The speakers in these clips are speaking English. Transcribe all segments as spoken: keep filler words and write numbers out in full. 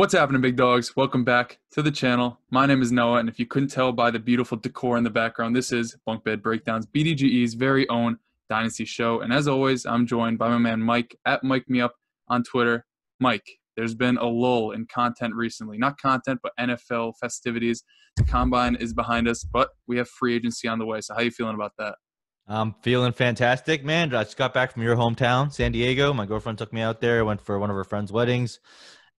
What's happening, big dogs? Welcome back to the channel. My name is Noah, and if you couldn't tell by the beautiful decor in the background, this is Bunk Bed Breakdowns, B D G E's very own Dynasty show. And as always, I'm joined by my man Mike at Mike Me Up on Twitter. Mike, there's been a lull in content recently. Not content, but N F L festivities. The Combine is behind us, but we have free agency on the way. So how are you feeling about that? I'm feeling fantastic, man. I just got back from your hometown, San Diego. My girlfriend took me out there. I went for one of her friend's weddings.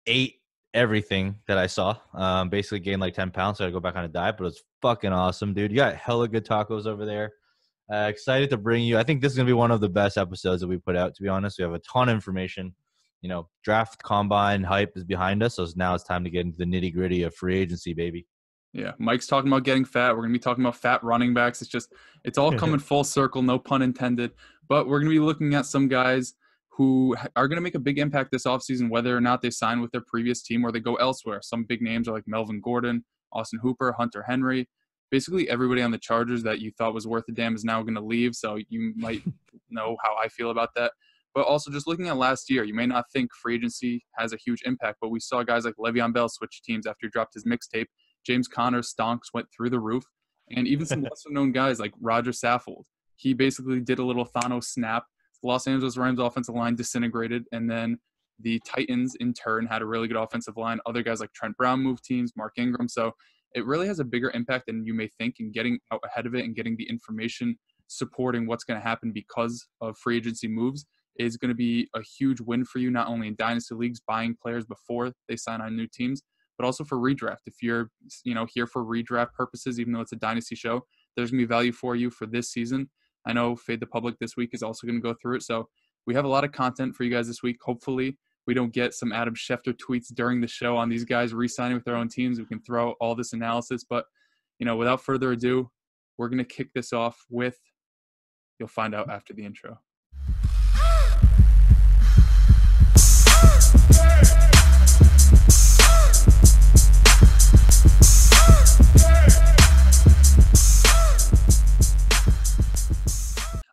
Ate everything that I saw. Um, basically gained like ten pounds, so I had to go back on a diet, but it was fucking awesome, dude. You got hella good tacos over there. Uh, excited to bring you. I think this is going to be one of the best episodes that we put out, to be honest. We have a ton of information. You know, draft, combine, hype is behind us, so now it's time to get into the nitty-gritty of free agency, baby. Yeah, Mike's talking about getting fat. We're going to be talking about fat running backs. It's just, it's all coming full circle, no pun intended. But we're going to be looking at some guys who are going to make a big impact this offseason, whether or not they sign with their previous team or they go elsewhere. Some big names are like Melvin Gordon, Austin Hooper, Hunter Henry. Basically everybody on the Chargers that you thought was worth a damn is now going to leave, so you might know how I feel about that. But also just looking at last year, you may not think free agency has a huge impact, but we saw guys like Le'Veon Bell switch teams after he dropped his mixtape. James Conner's stonks went through the roof. And even some lesser-known guys like Roger Saffold. He basically did a little Thanos snap. The Los Angeles Rams offensive line disintegrated, and then the Titans, in turn, had a really good offensive line. Other guys like Trent Brown moved teams, Mark Ingram. So it really has a bigger impact than you may think, and getting out ahead of it and getting the information supporting what's going to happen because of free agency moves is going to be a huge win for you, not only in dynasty leagues, buying players before they sign on new teams, but also for redraft. If you're you know, here for redraft purposes, even though it's a dynasty show, there's going to be value for you for this season. I know Fade the Public this week is also going to go through it. So we have a lot of content for you guys this week. Hopefully we don't get some Adam Schefter tweets during the show on these guys re-signing with their own teams. We can throw all this analysis. But, you know, without further ado, we're going to kick this off with, you'll find out after the intro.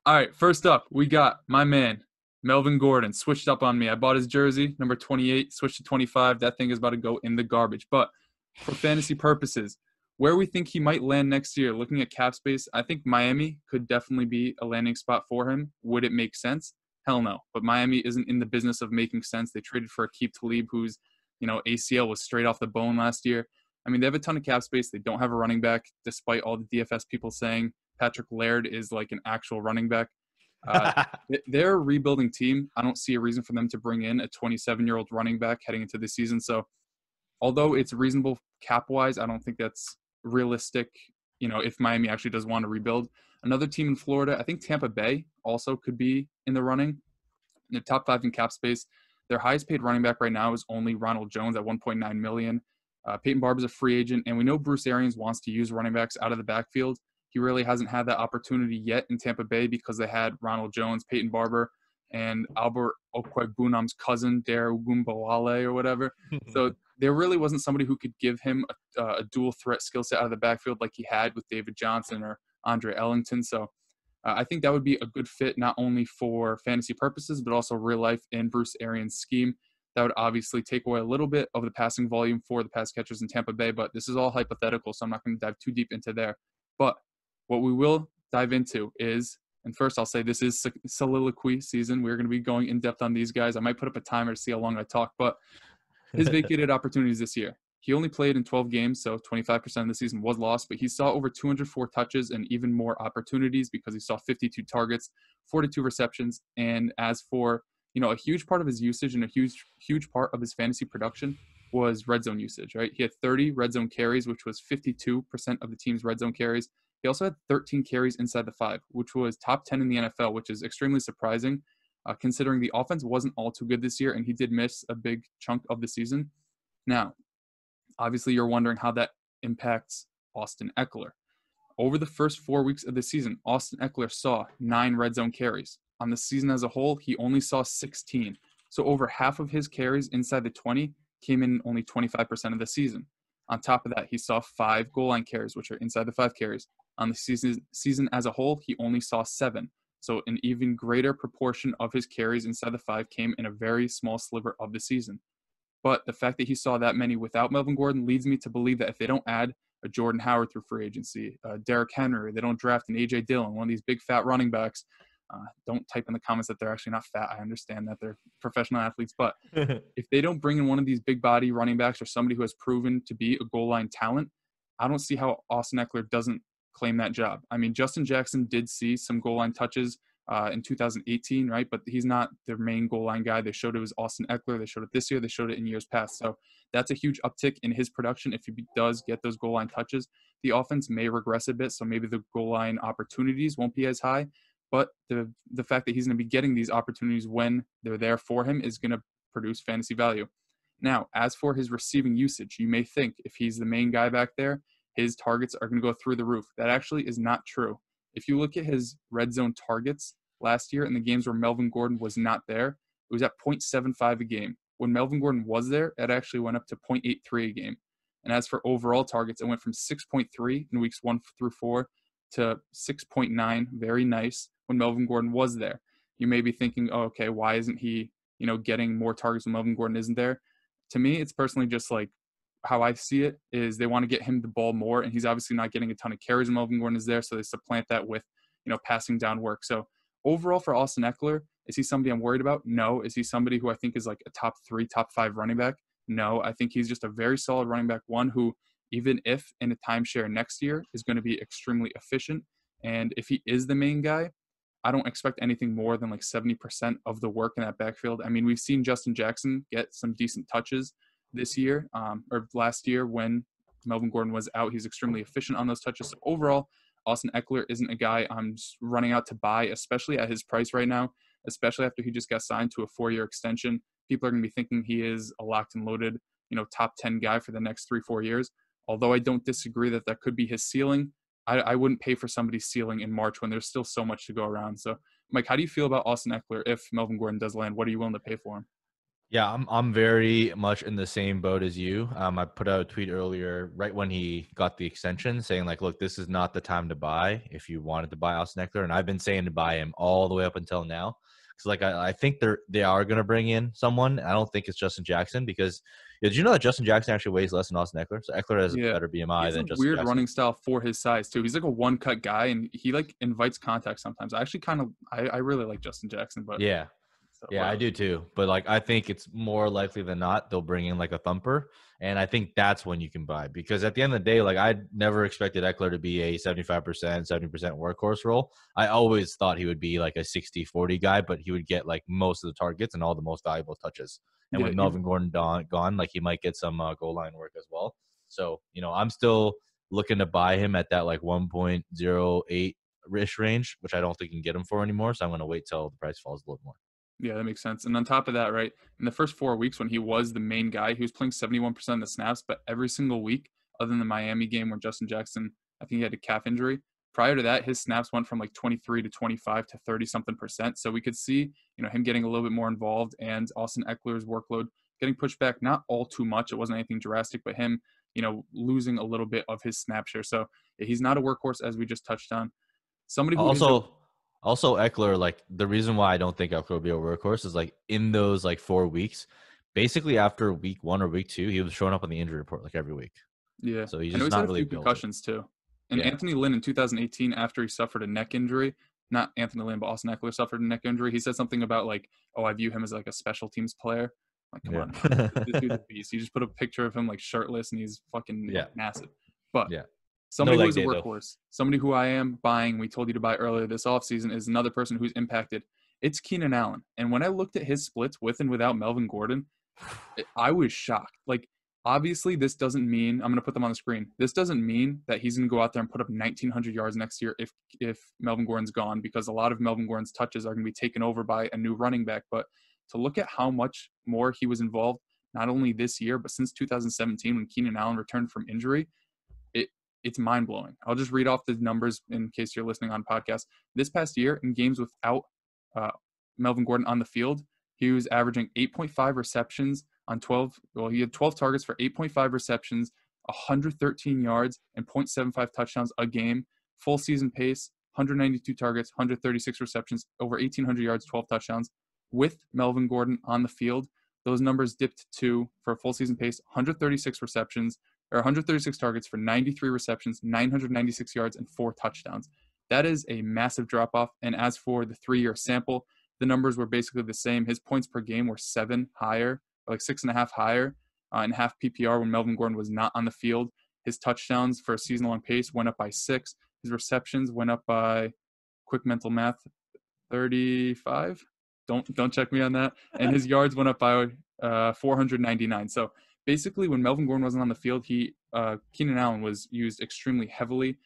All right, first up, we got my man, Melvin Gordon, switched up on me. I bought his jersey, number twenty-eight, switched to twenty-five. That thing is about to go in the garbage. But for fantasy purposes, where we think he might land next year, looking at cap space, I think Miami could definitely be a landing spot for him. Would it make sense? Hell no. But Miami isn't in the business of making sense. They traded for Aqib Talib, who's, you know, A C L was straight off the bone last year. I mean, they have a ton of cap space. They don't have a running back, despite all the D F S people saying Patrick Laird is like an actual running back. Uh, they're a rebuilding team. I don't see a reason for them to bring in a twenty-seven-year-old running back heading into the season. So although it's reasonable cap-wise, I don't think that's realistic, you know, if Miami actually does want to rebuild. Another team in Florida, I think Tampa Bay also could be in the running. They're top five in cap space. Their highest-paid running back right now is only Ronald Jones at one point nine million dollars. Uh, Peyton Barber is a free agent, and we know Bruce Arians wants to use running backs out of the backfield. He really hasn't had that opportunity yet in Tampa Bay because they had Ronald Jones, Peyton Barber, and Albert Okwuegbunam's cousin, Dare Ogunbowale or whatever. So there really wasn't somebody who could give him a, a dual threat skill set out of the backfield like he had with David Johnson or Andre Ellington. So uh, I think that would be a good fit not only for fantasy purposes but also real life in Bruce Arians' scheme. That would obviously take away a little bit of the passing volume for the pass catchers in Tampa Bay, but this is all hypothetical, so I'm not going to dive too deep into there. But what we will dive into is, and first I'll say this is soliloquy season. We're going to be going in depth on these guys. I might put up a timer to see how long I talk, but his vacated opportunities this year. He only played in twelve games, so twenty-five percent of the season was lost, but he saw over two hundred four touches and even more opportunities because he saw fifty-two targets, forty-two receptions, and as for, you know, a huge part of his usage and a huge, huge part of his fantasy production was red zone usage, right? He had thirty red zone carries, which was fifty-two percent of the team's red zone carries. He also had thirteen carries inside the five, which was top ten in the N F L, which is extremely surprising uh, considering the offense wasn't all too good this year and he did miss a big chunk of the season. Now, obviously you're wondering how that impacts Austin Ekeler. Over the first four weeks of the season, Austin Ekeler saw nine red zone carries. On the season as a whole, he only saw sixteen. So over half of his carries inside the twenty came in only twenty-five percent of the season. On top of that, he saw five goal line carries, which are inside the five carries. On the season, season as a whole, he only saw seven. So an even greater proportion of his carries inside the five came in a very small sliver of the season. But the fact that he saw that many without Melvin Gordon leads me to believe that if they don't add a Jordan Howard through free agency, uh, Derrick Henry, they don't draft an A J Dillon, one of these big fat running backs. Uh, don't type in the comments that they're actually not fat. I understand that they're professional athletes. But if they don't bring in one of these big body running backs or somebody who has proven to be a goal line talent, I don't see how Austin Ekeler doesn't claim that job. I mean, Justin Jackson did see some goal line touches uh, in two thousand eighteen, right? But he's not their main goal line guy. They showed it was Austin Ekeler. They showed it this year. They showed it in years past. So that's a huge uptick in his production. If he does get those goal line touches, the offense may regress a bit. So maybe the goal line opportunities won't be as high. But the the fact that he's going to be getting these opportunities when they're there for him is going to produce fantasy value. Now, as for his receiving usage, you may think if he's the main guy back there, his targets are going to go through the roof. That actually is not true. If you look at his red zone targets last year in the games where Melvin Gordon was not there, it was at point seven five a game. When Melvin Gordon was there, it actually went up to point eight three a game. And as for overall targets, it went from six point three in weeks one through four to six point nine, very nice, when Melvin Gordon was there. You may be thinking, oh, okay, why isn't he, you know, getting more targets when Melvin Gordon isn't there? To me, it's personally just like how I see it is they want to get him the ball more, and he's obviously not getting a ton of carries when Melvin Gordon is there, so they supplant that with, you know, passing down work. So overall for Austin Ekeler, is he somebody I'm worried about? No. Is he somebody who I think is like a top three, top five running back? No. I think he's just a very solid running back, one who, even if in a timeshare next year, is going to be extremely efficient. And if he is the main guy, I don't expect anything more than like seventy percent of the work in that backfield. I mean, we've seen Justin Jackson get some decent touches this year, um, or last year when Melvin Gordon was out. He's extremely efficient on those touches. So overall, Austin Ekeler isn't a guy I'm just running out to buy, especially at his price right now, especially after he just got signed to a four-year extension. People are going to be thinking he is a locked and loaded, you know, top ten guy for the next three, four years. Although I don't disagree that that could be his ceiling, I, I wouldn't pay for somebody's ceiling in March when there's still so much to go around. So, Mike, how do you feel about Austin Ekeler if Melvin Gordon does land? What are you willing to pay for him? Yeah, I'm I'm very much in the same boat as you. Um, I put out a tweet earlier right when he got the extension saying, like, look, this is not the time to buy if you wanted to buy Austin Ekeler. And I've been saying to buy him all the way up until now. Because, like, I, I think they're, they are going to bring in someone. I don't think it's Justin Jackson because – did you know that Justin Jackson actually weighs less than Austin Ekeler? So Ekeler has yeah. a better B M I He's than Justin Jackson. He's a weird Jackson. running style for his size, too. He's like a one-cut guy, and he, like, invites contact sometimes. I actually kind of I, – I really like Justin Jackson. But Yeah, so, yeah, wow. I do, too. But, like, I think it's more likely than not they'll bring in, like, a thumper. And I think that's when you can buy because at the end of the day, like, I never expected Ekeler to be a seventy-five percent, seventy percent workhorse role. I always thought he would be, like, a sixty forty guy, but he would get, like, most of the targets and all the most valuable touches. And yeah, with Melvin Gordon gone, like he might get some uh, goal line work as well. So, you know, I'm still looking to buy him at that like one point oh eight-ish range, which I don't think you can get him for anymore. So I'm going to wait till the price falls a little more. Yeah, that makes sense. And on top of that, right, in the first four weeks when he was the main guy, he was playing seventy-one percent of the snaps, but every single week, other than the Miami game where Justin Jackson, I think he had a calf injury, prior to that, his snaps went from like twenty-three to twenty-five to thirty something percent. So we could see, you know, him getting a little bit more involved and Austin Ekeler's workload getting pushed back, not all too much. It wasn't anything drastic, but him, you know, losing a little bit of his snap share. So he's not a workhorse, as we just touched on. Somebody who also, a- also Ekeler, like the reason why I don't think Ekeler will be a workhorse is like in those like four weeks, basically after week one or week two, he was showing up on the injury report like every week. Yeah. So he's just not really built. Concussions too. And yeah. Anthony Lynn in two thousand eighteen, after he suffered a neck injury, not Anthony Lynn, but Austin Ekeler suffered a neck injury. He said something about like, oh, I view him as like a special teams player. Like, come yeah. on, this dude's a beast. He just put a picture of him like shirtless and he's fucking yeah. massive. But yeah. somebody no who's a workhorse, though. Somebody who I am buying, we told you to buy earlier this offseason, is another person who's impacted. It's Keenan Allen. And when I looked at his splits with and without Melvin Gordon, I was shocked. Like, obviously, this doesn't mean – I'm going to put them on the screen. This doesn't mean that he's going to go out there and put up nineteen hundred yards next year if if Melvin Gordon's gone, because a lot of Melvin Gordon's touches are going to be taken over by a new running back. But to look at how much more he was involved, not only this year, but since two thousand seventeen when Keenan Allen returned from injury, it it's mind-blowing. I'll just read off the numbers in case you're listening on podcast. This past year, in games without uh, Melvin Gordon on the field, he was averaging eight point five receptions on twelve, well, he had twelve targets for eight point five receptions, one hundred thirteen yards, and point seven five touchdowns a game. Full season pace, one hundred ninety-two targets, one hundred thirty-six receptions, over eighteen hundred yards, twelve touchdowns. With Melvin Gordon on the field, Those numbers dipped to, for a full season pace, one hundred thirty-six receptions, or one hundred thirty-six targets for ninety-three receptions, nine hundred ninety-six yards, and four touchdowns. That is a massive drop-off. And as for the three-year sample, the numbers were basically the same. His points per game were seven higher, or like six and a half higher, uh, in half P P R when Melvin Gordon was not on the field. His touchdowns for a season-long pace went up by six. His receptions went up by, quick mental math, thirty-five. Don't don't check me on that. And his yards went up by uh, four hundred ninety-nine. So basically, when Melvin Gordon wasn't on the field, he uh, Keenan Allen was used extremely heavily.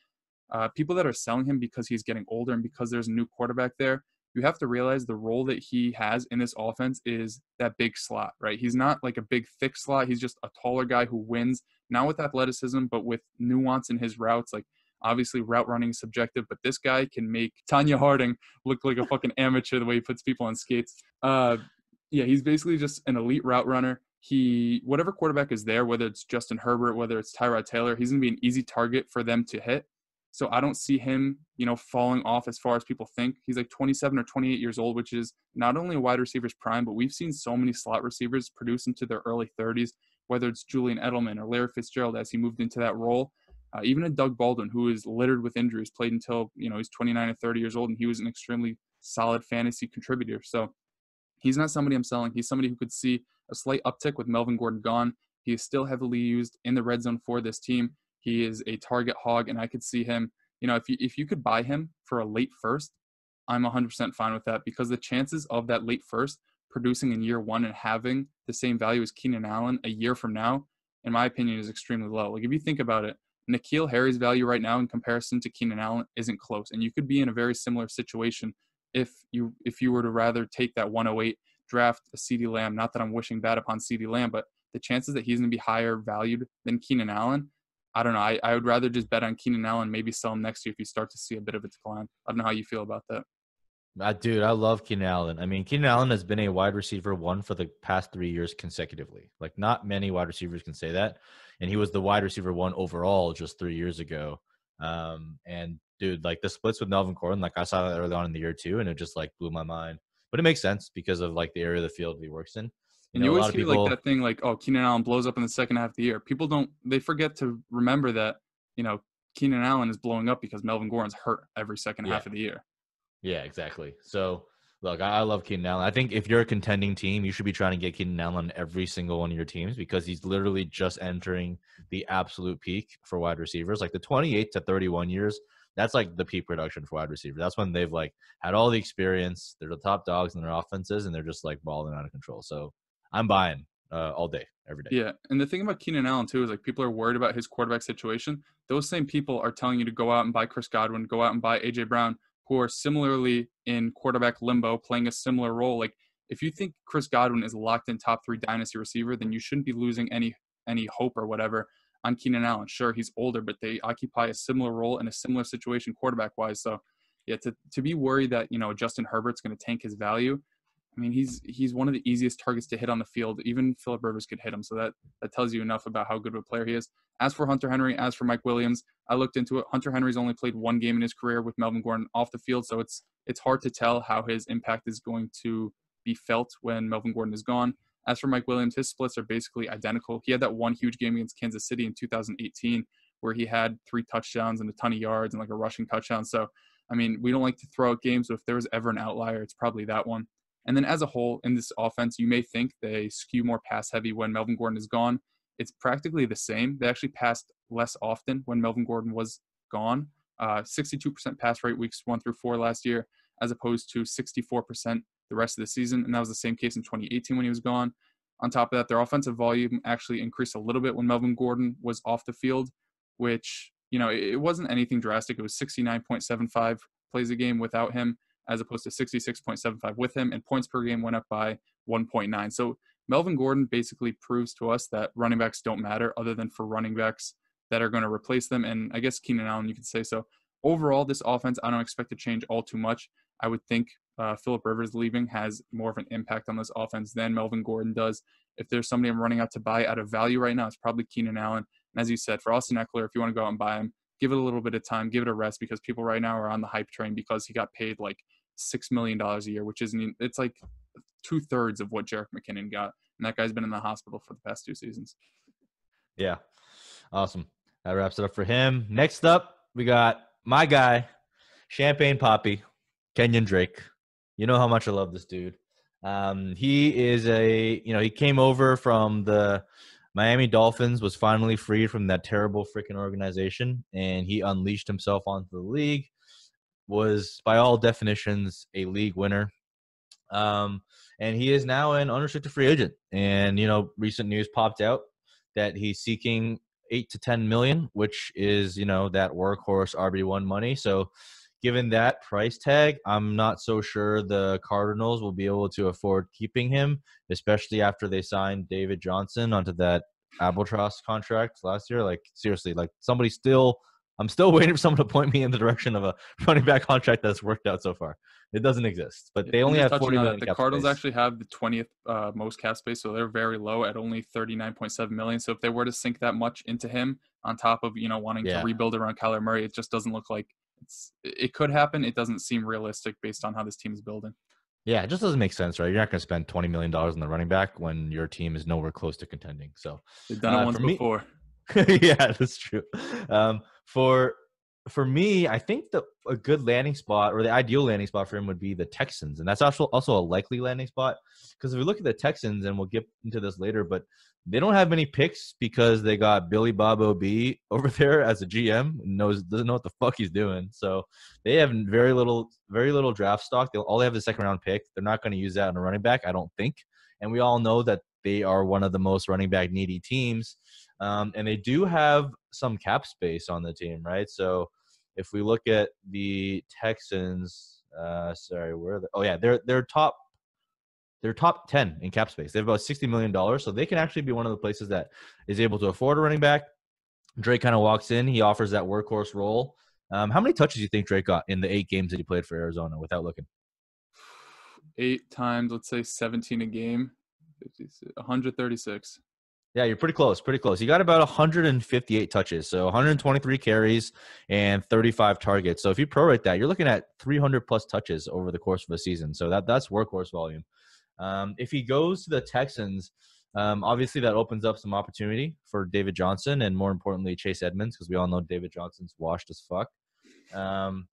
Uh, people that are selling him because he's getting older and because there's a new quarterback there, you have to realize the role that he has in this offense is that big slot, right? He's not like a big, thick slot. He's just a taller guy who wins, not with athleticism, but with nuance in his routes. Like, obviously, route running is subjective, but this guy can make Tanya Harding look like a fucking amateur the way he puts people on skates. Uh, yeah, he's basically just an elite route runner. He, whatever quarterback is there, whether it's Justin Herbert, whether it's Tyrod Taylor, he's going to be an easy target for them to hit. So I don't see him, you know, falling off as far as people think. He's like twenty-seven or twenty-eight years old, which is not only a wide receiver's prime, but we've seen so many slot receivers produce into their early thirties, whether it's Julian Edelman or Larry Fitzgerald as he moved into that role. Uh, even a Doug Baldwin, who is littered with injuries, played until, you know, he's twenty-nine or thirty years old, and he was an extremely solid fantasy contributor. So he's not somebody I'm selling. He's somebody who could see a slight uptick with Melvin Gordon gone. He is still heavily used in the red zone for this team. He is a target hog, and I could see him, you know, if you, if you could buy him for a late first, I'm one hundred percent fine with that, because the chances of that late first producing in year one and having the same value as Keenan Allen a year from now, in my opinion, is extremely low. Like, if you think about it, N'Keal Harry's value right now in comparison to Keenan Allen isn't close, and you could be in a very similar situation if you if you were to rather take that one oh eight, draft a CeeDee Lamb. Not that I'm wishing bad upon CeeDee Lamb, but the chances that he's going to be higher valued than Keenan Allen, I don't know. I, I would rather just bet on Keenan Allen, maybe sell him next year if you start to see a bit of a decline. I don't know how you feel about that. Uh, dude, I love Keenan Allen. I mean, Keenan Allen has been a wide receiver one for the past three years consecutively. Like, not many wide receivers can say that. And he was the wide receiver one overall just three years ago. Um, and, dude, like, the splits with Melvin Gordon, like, I saw that early on in the year, too, and it just, like, blew my mind. But it makes sense because of, like, the area of the field he works in. You and know, you always hear, people, like, that thing, like, oh, Keenan Allen blows up in the second half of the year. People don't – they forget to remember that, you know, Keenan Allen is blowing up because Melvin Gordon's hurt every second yeah. half of the year. Yeah, exactly. So, look, I love Keenan Allen. I think if you're a contending team, you should be trying to get Keenan Allen on every single one of your teams, because he's literally just entering the absolute peak for wide receivers. Like, the twenty-eight to thirty-one years, that's like the peak production for wide receiver. That's when they've, like, had all the experience. They're the top dogs in their offenses, and they're just, like, balling out of control. So I'm buying uh, all day, every day. Yeah, and the thing about Keenan Allen, too, is, like, people are worried about his quarterback situation. Those same people are telling you to go out and buy Chris Godwin, go out and buy A J Brown, who are similarly in quarterback limbo, playing a similar role. Like, if you think Chris Godwin is locked in top three dynasty receiver, then you shouldn't be losing any any hope or whatever on Keenan Allen. Sure, he's older, but they occupy a similar role in a similar situation quarterback-wise. So, yeah, to, to be worried that, you know, Justin Herbert's going to tank his value, I mean, he's he's one of the easiest targets to hit on the field. Even Phillip Rivers could hit him, so that, that tells you enough about how good of a player he is. As for Hunter Henry, as for Mike Williams, I looked into it. Hunter Henry's only played one game in his career with Melvin Gordon off the field, so it's it's hard to tell how his impact is going to be felt when Melvin Gordon is gone. As for Mike Williams, his splits are basically identical. He had that one huge game against Kansas City in two thousand eighteen where he had three touchdowns and a ton of yards and like a rushing touchdown. So, I mean, we don't like to throw out games, so if there was ever an outlier, it's probably that one. And then as a whole, in this offense, you may think they skew more pass-heavy when Melvin Gordon is gone. It's practically the same. They actually passed less often when Melvin Gordon was gone. Uh, sixty-two percent pass rate weeks one through four last year, as opposed to sixty-four percent the rest of the season. And that was the same case in twenty eighteen when he was gone. On top of that, their offensive volume actually increased a little bit when Melvin Gordon was off the field, which, you know, it wasn't anything drastic. It was sixty-nine point seven five plays a game without him, as opposed to sixty-six point seven five with him, and points per game went up by one point nine. So Melvin Gordon basically proves to us that running backs don't matter other than for running backs that are going to replace them, and I guess Keenan Allen, you could say so. Overall, this offense, I don't expect to change all too much. I would think uh, Phillip Rivers leaving has more of an impact on this offense than Melvin Gordon does. If there's somebody I'm running out to buy out of value right now, it's probably Keenan Allen. And as you said, for Austin Ekeler, if you want to go out and buy him, give it a little bit of time, give it a rest, because people right now are on the hype train because he got paid like six million dollars a year, which isn't, it's like two thirds of what Jerick McKinnon got. And that guy's been in the hospital for the past two seasons. Yeah. Awesome. That wraps it up for him. Next up, we got my guy, Champagne Poppy, Kenyan Drake. You know how much I love this dude. Um, he is a, you know, he came over from the Miami Dolphins, was finally freed from that terrible freaking organization, and he unleashed himself onto the league, was by all definitions a league winner. Um, and he is now an unrestricted free agent. And, you know, recent news popped out that he's seeking eight to ten million, which is, you know, that workhorse R B one money. So given that price tag, I'm not so sure the Cardinals will be able to afford keeping him, especially after they signed David Johnson onto that albatross contract last year. Like, seriously, like somebody still, I'm still waiting for someone to point me in the direction of a running back contract that's worked out so far. It doesn't exist, but they yeah, only have forty million. The Cardinals space. Actually have the twentieth uh, most cap space, so they're very low at only thirty-nine point seven million. So if they were to sink that much into him, on top of you know wanting yeah. to rebuild around Kyler Murray, it just doesn't look like it's. It could happen. It doesn't seem realistic based on how this team is building. Yeah, it just doesn't make sense, right? You're not going to spend twenty million dollars on the running back when your team is nowhere close to contending. So they've done uh, it once before. Yeah, that's true. Um, for for me, I think the a good landing spot or the ideal landing spot for him would be the Texans, and that's also also a likely landing spot because if we look at the Texans, and we'll get into this later, but they don't have many picks because they got Billy Bob O B over there as a G M, knows doesn't know what the fuck he's doing. So they have very little very little draft stock. They all they have is a second round pick. They're not going to use that on a running back, I don't think. And we all know that they are one of the most running back needy teams. Um, and they do have some cap space on the team, right? So if we look at the Texans, uh, sorry, where are they? Oh yeah, they're they're top, they're top ten in cap space. They have about sixty million dollars, so they can actually be one of the places that is able to afford a running back. Drake kind of walks in, he offers that workhorse role. Um, how many touches do you think Drake got in the eight games that he played for Arizona? Without looking, eight times, let's say seventeen a game, one hundred thirty-six. Yeah, you're pretty close, pretty close. You got about one hundred fifty-eight touches, so one hundred twenty-three carries and thirty-five targets. So if you prorate that, you're looking at three hundred plus touches over the course of a season. So that that's workhorse volume. Um, if he goes to the Texans, um, obviously that opens up some opportunity for David Johnson and more importantly Chase Edmonds, because we all know David Johnson's washed as fuck. Um,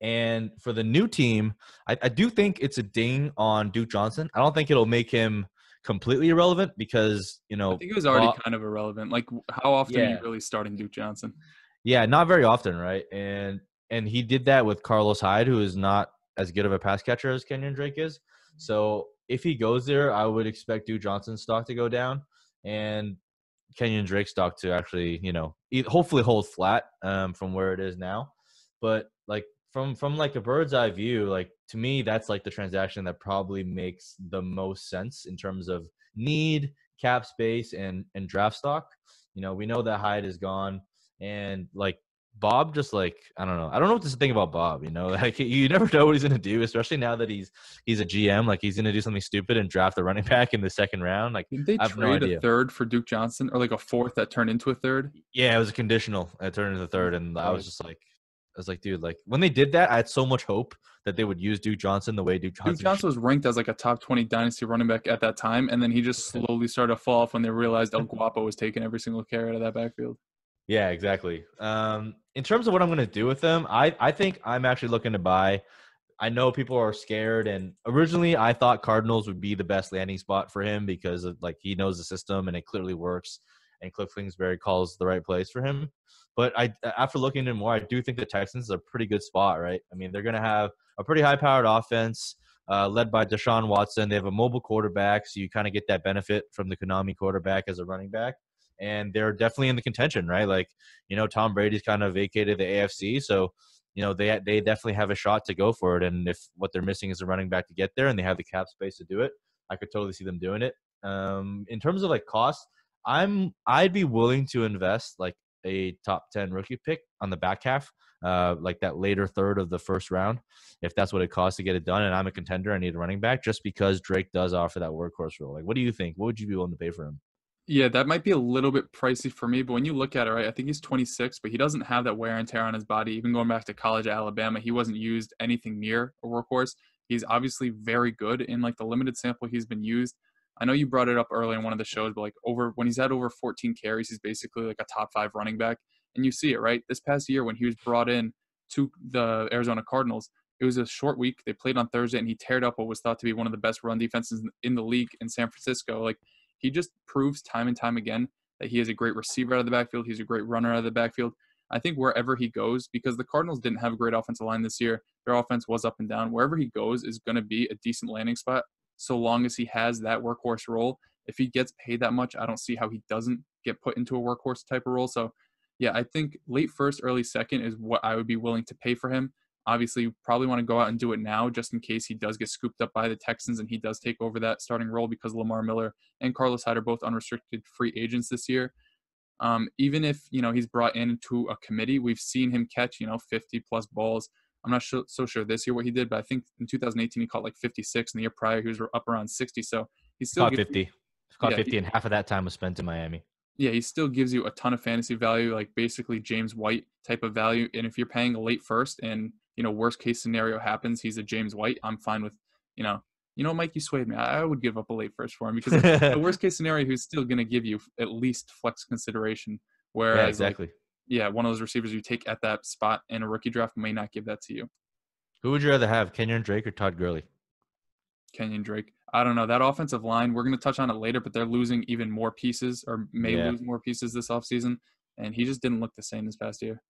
and for the new team, I, I do think it's a ding on Duke Johnson. I don't think it'll make him completely irrelevant because, you know, I think it was already Bob, kind of irrelevant. Like how often yeah. are you really starting Duke Johnson? Yeah, not very often, right? And and he did that with Carlos Hyde, who is not as good of a pass catcher as Kenyan Drake is. So if he goes there, I would expect Duke Johnson's stock to go down and Kenyan Drake's stock to actually, you know, hopefully hold flat um, from where it is now. But like from from like a bird's eye view, like to me, that's like the transaction that probably makes the most sense in terms of need, cap space, and and draft stock. You know, we know that Hyde is gone, and like Bob, just like I don't know, I don't know what to think about Bob. You know, like you never know what he's gonna do, especially now that he's he's a G M. Like he's gonna do something stupid and draft the running back in the second round. Like did they I have trade no idea. a third for Duke Johnson or like a fourth that turned into a third? Yeah, it was a conditional. It turned into a third, and I was just like. I was like, dude, like when they did that, I had so much hope that they would use Duke Johnson the way Duke Johnson. Duke Johnson was ranked as like a top twenty dynasty running back at that time, and then he just slowly started to fall off when they realized El Guapo was taking every single carry out of that backfield. Yeah, exactly. Um, in terms of what I'm going to do with them, I I think I'm actually looking to buy. I know people are scared, and originally I thought Cardinals would be the best landing spot for him because of, like he knows the system and it clearly works, and Cliff Kingsbury calls the right place for him. But I, after looking into more, I do think the Texans is a pretty good spot, right? I mean, they're going to have a pretty high-powered offense uh, led by Deshaun Watson. They have a mobile quarterback, so you kind of get that benefit from the Konami quarterback as a running back. And they're definitely in the contention, right? Like, you know, Tom Brady's kind of vacated the A F C, so, you know, they they definitely have a shot to go for it. And if what they're missing is a running back to get there and they have the cap space to do it, I could totally see them doing it. Um, in terms of, like, cost, I'm, I'd be willing to invest, like, a top ten rookie pick on the back half, uh, like that later third of the first round, if that's what it costs to get it done. And I'm a contender, I need a running back just because Drake does offer that workhorse role. Like, what do you think? What would you be willing to pay for him? Yeah, that might be a little bit pricey for me, but when you look at it, right, I think he's twenty-six, but he doesn't have that wear and tear on his body. Even going back to college at Alabama, he wasn't used anything near a workhorse. He's obviously very good in like the limited sample he's been used. I know you brought it up early in one of the shows, but like over when he's had over fourteen carries, he's basically like a top five running back. And you see it, right? This past year when he was brought in to the Arizona Cardinals, it was a short week. They played on Thursday, and he teared up what was thought to be one of the best run defenses in the league in San Francisco. Like, he just proves time and time again that he is a great receiver out of the backfield. He's a great runner out of the backfield. I think wherever he goes, because the Cardinals didn't have a great offensive line this year, their offense was up and down. Wherever he goes is going to be a decent landing spot so long as he has that workhorse role. If he gets paid that much, I don't see how he doesn't get put into a workhorse type of role. So, yeah, I think late first, early second is what I would be willing to pay for him. Obviously, you probably want to go out and do it now just in case he does get scooped up by the Texans and he does take over that starting role, because Lamar Miller and Carlos Hyde are both unrestricted free agents this year. Um, even if, you know, he's brought into a committee, we've seen him catch, you know, fifty plus balls. I'm not so, so sure this year what he did, but I think in two thousand eighteen, he caught like fifty-six, and the year prior, he was up around sixty. So he's still caught gives, fifty. He's caught yeah, fifty, he, and half of that time was spent in Miami. Yeah, he still gives you a ton of fantasy value, like basically James White type of value. And if you're paying a late first and, you know, worst case scenario happens, he's a James White, I'm fine with, you know, you know, Mike, you swayed me. I would give up a late first for him, because the worst case scenario, he's still going to give you at least flex consideration. Whereas, yeah, exactly. Like, yeah, one of those receivers you take at that spot in a rookie draft may not give that to you. Who would you rather have, Kenyan Drake or Todd Gurley? Kenyan Drake. I don't know. That offensive line, we're going to touch on it later, but they're losing even more pieces, or may yeah. lose more pieces this offseason. And he just didn't look the same this past year.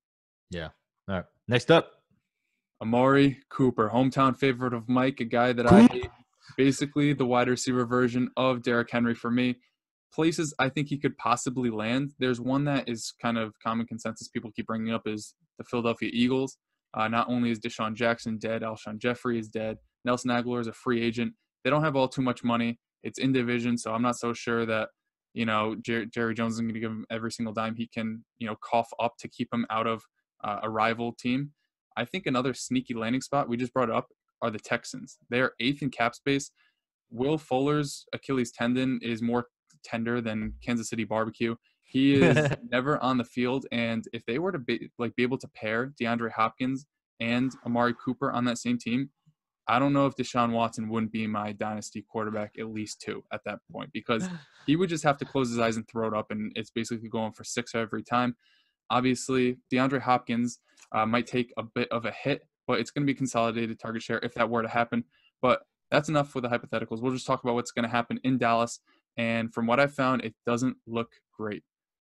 Yeah. All right. Next up. Amari Cooper, hometown favorite of Mike, a guy that I hate. Basically the wide receiver version of Derrick Henry for me. Places I think he could possibly land. There's one that is kind of common consensus people keep bringing up is the Philadelphia Eagles. Uh, not only is DeSean Jackson dead, Alshon Jeffrey is dead. Nelson Agholor is a free agent. They don't have all too much money. It's in division, so I'm not so sure that, you know, Jer- Jerry Jones is going to give him every single dime he can, you know, cough up to keep him out of uh, a rival team. I think another sneaky landing spot we just brought up are the Texans. They are eighth in cap space. Will Fuller's Achilles tendon is more tender than Kansas City barbecue. He is never on the field, and if they were to be, like be able to pair DeAndre Hopkins and Amari Cooper on that same team, I don't know if Deshaun Watson wouldn't be my dynasty quarterback at least two at that point, because he would just have to close his eyes and throw it up, and it's basically going for six every time. Obviously, DeAndre Hopkins uh, might take a bit of a hit, but it's going to be consolidated target share if that were to happen. But that's enough for the hypotheticals. We'll just talk about what's going to happen in Dallas. And from what I found, it doesn't look great.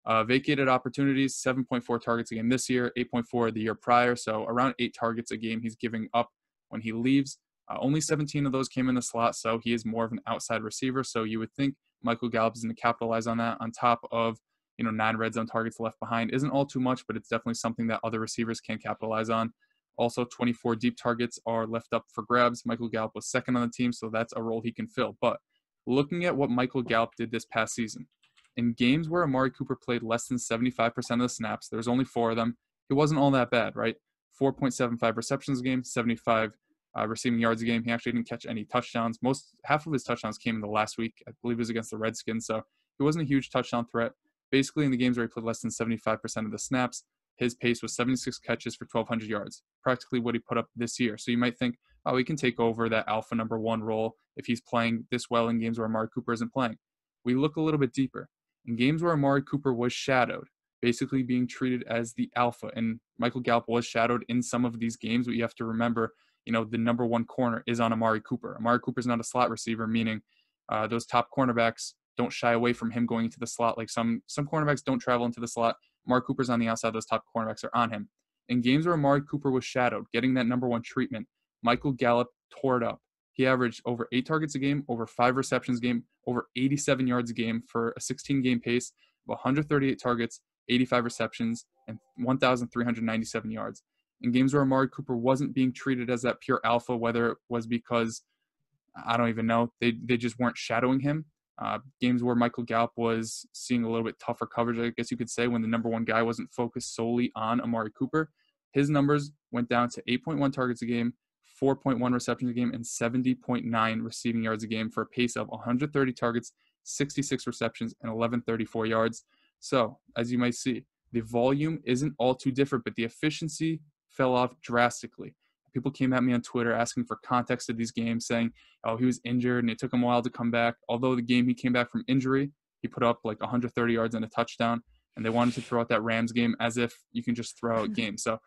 Uh, vacated opportunities, seven point four targets a game this year, eight point four the year prior. So around eight targets a game he's giving up when he leaves. Uh, only seventeen of those came in the slot, so he is more of an outside receiver. So you would think Michael Gallup is going to capitalize on that, on top of, you know, nine red zone targets left behind. Isn't all too much, but it's definitely something that other receivers can capitalize on. Also, twenty-four deep targets are left up for grabs. Michael Gallup was second on the team, so that's a role he can fill. But looking at what Michael Gallup did this past season, in games where Amari Cooper played less than seventy-five percent of the snaps, there's only four of them, it wasn't all that bad, right? four point seven five receptions a game, seventy-five uh, receiving yards a game. He actually didn't catch any touchdowns. Most half of his touchdowns came in the last week. I believe it was against the Redskins, so he wasn't a huge touchdown threat. Basically, in the games where he played less than seventy-five percent of the snaps, his pace was seventy-six catches for twelve hundred yards, practically what he put up this year. So you might think, oh, he can take over that alpha number one role if he's playing this well in games where Amari Cooper isn't playing. We look a little bit deeper. In games where Amari Cooper was shadowed, basically being treated as the alpha, and Michael Gallup was shadowed in some of these games, but you have to remember, you know, the number one corner is on Amari Cooper. Amari Cooper's not a slot receiver, meaning uh, those top cornerbacks don't shy away from him going into the slot. Like some some cornerbacks don't travel into the slot. Amari Cooper's on the outside. Those top cornerbacks are on him. In games where Amari Cooper was shadowed, getting that number one treatment, Michael Gallup tore it up. He averaged over eight targets a game, over five receptions a game, over eighty-seven yards a game for a sixteen-game pace of one hundred thirty-eight targets, eighty-five receptions, and one thousand three hundred ninety-seven yards. In games where Amari Cooper wasn't being treated as that pure alpha, whether it was because, I don't even know, they, they just weren't shadowing him. Uh, games where Michael Gallup was seeing a little bit tougher coverage, I guess you could say, when the number one guy wasn't focused solely on Amari Cooper, his numbers went down to eight point one targets a game, four point one receptions a game, and seventy point nine receiving yards a game for a pace of one hundred thirty targets, sixty-six receptions, and eleven thirty-four yards. So, as you might see, the volume isn't all too different, but the efficiency fell off drastically. people came at me on Twitter asking for context of these games, saying, oh, he was injured and it took him a while to come back. Although the game he came back from injury, he put up like one hundred thirty yards and a touchdown, and they wanted to throw out that Rams game as if you can just throw out games. So,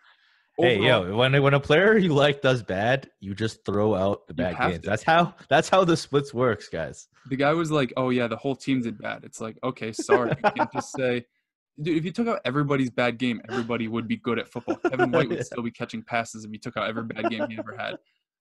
overall, hey, yo, when when a player you like does bad, you just throw out the bad games. To. That's how that's how the splits works, guys. The guy was like, oh, yeah, the whole team did bad. It's like, okay, sorry. You can't just say – dude, if you took out everybody's bad game, everybody would be good at football. Kevin White would yeah. still be catching passes if you took out every bad game he ever had.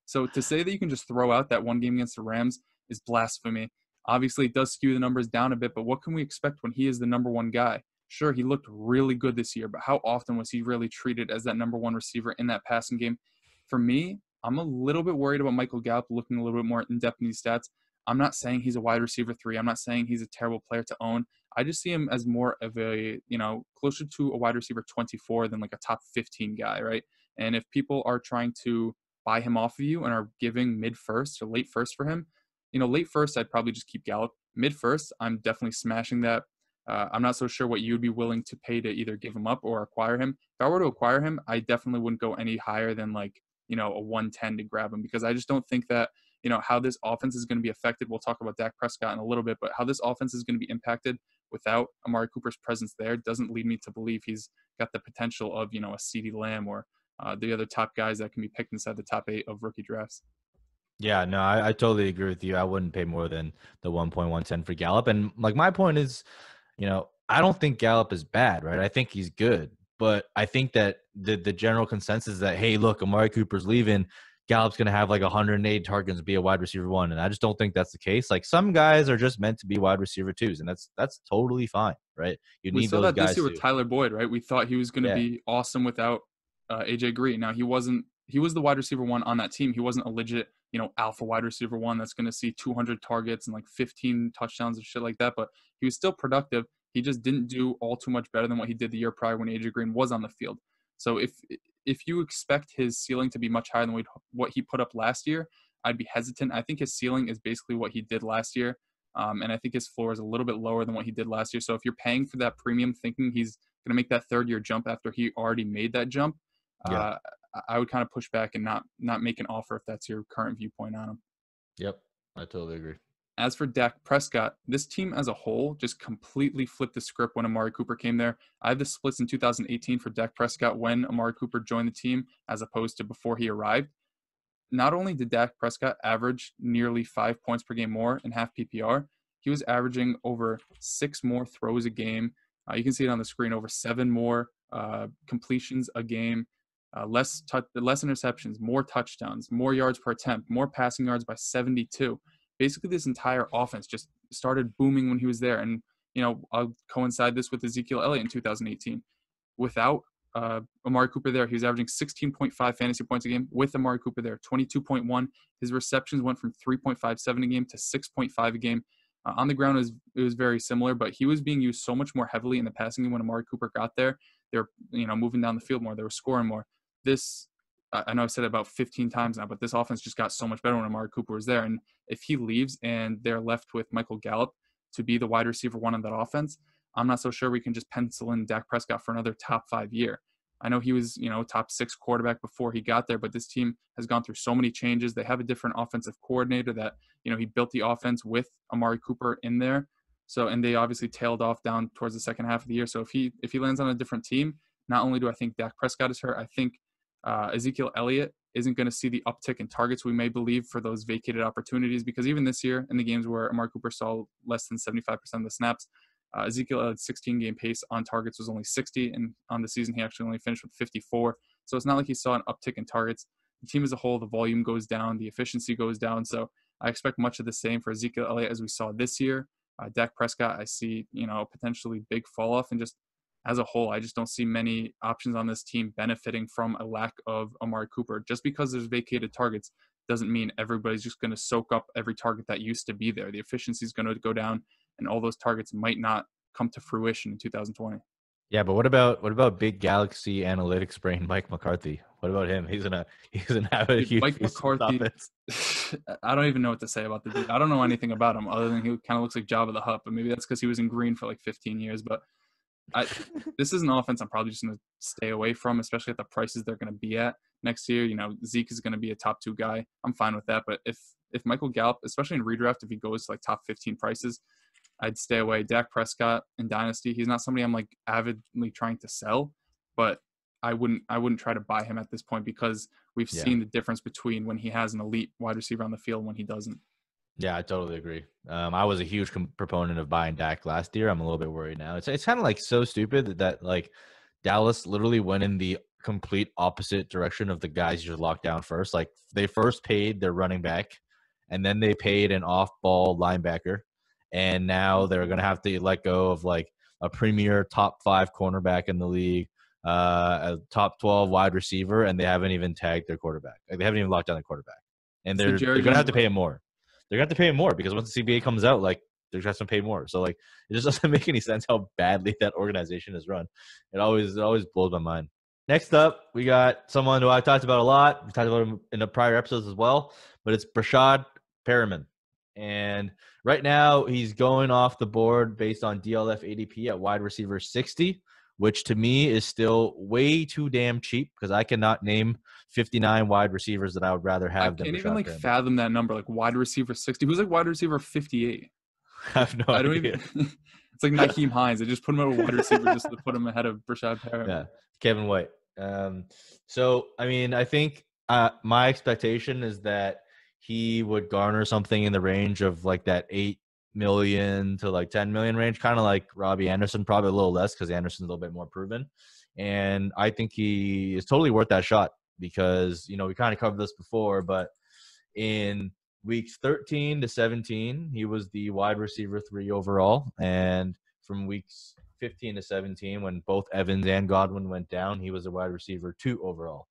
So to say that you can just throw out that one game against the Rams is blasphemy. Obviously, it does skew the numbers down a bit, but what can we expect when he is the number one guy? Sure, he looked really good this year, but how often was he really treated as that number one receiver in that passing game? For me, I'm a little bit worried about Michael Gallup looking a little bit more in-depth in these stats. I'm not saying he's a wide receiver three. I'm not saying he's a terrible player to own. I just see him as more of a, you know, closer to a wide receiver twenty-four than like a top fifteen guy, right? And if people are trying to buy him off of you and are giving mid-first or late first for him, you know, late first, I'd probably just keep Gallup. Mid first, I'm definitely smashing that. Uh, I'm not so sure what you'd be willing to pay to either give him up or acquire him. If I were to acquire him, I definitely wouldn't go any higher than like, you know, a one ten to grab him, because I just don't think that, you know, how this offense is going to be affected. We'll talk about Dak Prescott in a little bit, but how this offense is going to be impacted without Amari Cooper's presence there doesn't lead me to believe he's got the potential of, you know, a CeeDee Lamb or uh, the other top guys that can be picked inside the top eight of rookie drafts. Yeah, no, I, I totally agree with you. I wouldn't pay more than the one point one ten for Gallup. And like my point is, you know, I don't think Gallup is bad, right? I think he's good. But I think that the, the general consensus is that, hey, look, Amari Cooper's leaving. Gallup's going to have like one hundred eight targets and be a wide receiver one. And I just don't think that's the case. Like some guys are just meant to be wide receiver twos, and that's that's totally fine, right? You need those guys. We saw that this year with Tyler Boyd, right? We thought he was going to yeah. be awesome without uh, A J Green. Now, he wasn't. He was the wide receiver one on that team. He wasn't a legit, you know, alpha wide receiver one that's going to see two hundred targets and like fifteen touchdowns and shit like that. But he was still productive. He just didn't do all too much better than what he did the year prior when A J Green was on the field. So if if you expect his ceiling to be much higher than what he put up last year, I'd be hesitant. I think his ceiling is basically what he did last year. Um, and I think his floor is a little bit lower than what he did last year. So if you're paying for that premium thinking he's going to make that third year jump after he already made that jump, yeah. uh, I would kind of push back and not not make an offer if that's your current viewpoint on him. Yep, I totally agree. As for Dak Prescott, this team as a whole just completely flipped the script when Amari Cooper came there. I have the splits in two thousand eighteen for Dak Prescott when Amari Cooper joined the team as opposed to before he arrived. Not only did Dak Prescott average nearly five points per game more in half P P R, he was averaging over six more throws a game. Uh, you can see it on the screen, over seven more uh, completions a game. Uh, less t- less interceptions, more touchdowns, more yards per attempt, more passing yards by seventy-two. Basically, this entire offense just started booming when he was there. And, you know, I'll coincide this with Ezekiel Elliott in two thousand eighteen. Without uh, Amari Cooper there, he was averaging sixteen point five fantasy points a game. With Amari Cooper there, twenty-two point one. His receptions went from three point five seven a game to six point five a game. Uh, on the ground, it was, it was very similar, but he was being used so much more heavily in the passing game when Amari Cooper got there. They were, you know, moving down the field more. They were scoring more. This, I know I've said it about fifteen times now, but this offense just got so much better when Amari Cooper was there. And if he leaves and they're left with Michael Gallup to be the wide receiver one on that offense, I'm not so sure we can just pencil in Dak Prescott for another top five year. I know he was, you know, top six quarterback before he got there, but this team has gone through so many changes. They have a different offensive coordinator that, you know, he built the offense with Amari Cooper in there. So, and they obviously tailed off down towards the second half of the year. So if he, if he lands on a different team, not only do I think Dak Prescott is hurt, I think Uh, Ezekiel Elliott isn't going to see the uptick in targets we may believe for those vacated opportunities, because even this year in the games where Amari Cooper saw less than seventy-five percent of the snaps, uh, Ezekiel Elliott's sixteen-game pace on targets was only sixty, and on the season he actually only finished with fifty-four. So it's not like he saw an uptick in targets. The team as a whole, the volume goes down, the efficiency goes down. So I expect much of the same for Ezekiel Elliott as we saw this year. Uh, Dak Prescott, I see, you know, potentially big fall-off, and just as a whole, I just don't see many options on this team benefiting from a lack of Amari Cooper. Just because there's vacated targets doesn't mean everybody's just going to soak up every target that used to be there. The efficiency is going to go down, and all those targets might not come to fruition in two thousand twenty. Yeah, but what about what about Big Galaxy analytics brain Mike McCarthy? What about him? He's gonna he's gonna have a Dude, huge Mike McCarthy. I don't even know what to say about the dude. I don't know anything about him other than he kind of looks like Jabba the Hutt, but maybe that's because he was in green for like fifteen years. But I, this is an offense I'm probably just going to stay away from, especially at the prices they're going to be at next year. You know, Zeke is going to be a top two guy. I'm fine with that. But if, if Michael Gallup, especially in redraft, if he goes to like top fifteen prices, I'd stay away. Dak Prescott in Dynasty, he's not somebody I'm like avidly trying to sell, but I wouldn't I wouldn't try to buy him at this point because we've yeah. seen the difference between when he has an elite wide receiver on the field and when he doesn't. Yeah, I totally agree. Um, I was a huge comp- proponent of buying Dak last year. I'm a little bit worried now. It's it's kind of like so stupid that, that like Dallas literally went in the complete opposite direction of the guys you're locked down first. Like they first paid their running back, and then they paid an off-ball linebacker, and now they're going to have to let go of like a premier top five cornerback in the league, uh, a top twelve wide receiver, and they haven't even tagged their quarterback. Like, they haven't even locked down their quarterback, and they're, they're going to have to pay him more. They're going to have to pay him more because once the C B A comes out, like, they're going to have to pay more. So, like, it just doesn't make any sense how badly that organization is run. It always it always blows my mind. Next up, we got someone who I've talked about a lot. We talked about him in the prior episodes as well, but it's Brashad Perriman. And right now, he's going off the board based on D L F A D P at wide receiver sixty, which to me is still way too damn cheap because I cannot name fifty-nine wide receivers that I would rather have. I than can't even like them. fathom that number, like wide receiver sixty. Who's like wide receiver fifty-eight? I have no I don't idea. Even, it's like Nakeem Hines. They just put him out a wide receiver just to put him ahead of Brashad Perriman. Yeah, Kevin White. Um, so, I mean, I think uh, my expectation is that he would garner something in the range of like that eight million to like ten million range, kind of like Robbie Anderson, probably a little less because Anderson's a little bit more proven. And I think he is totally worth that shot because, you know, we kind of covered this before, but in weeks thirteen to seventeen, he was the wide receiver three overall. And from weeks fifteen to seventeen, when both Evans and Godwin went down, he was a wide receiver two overall.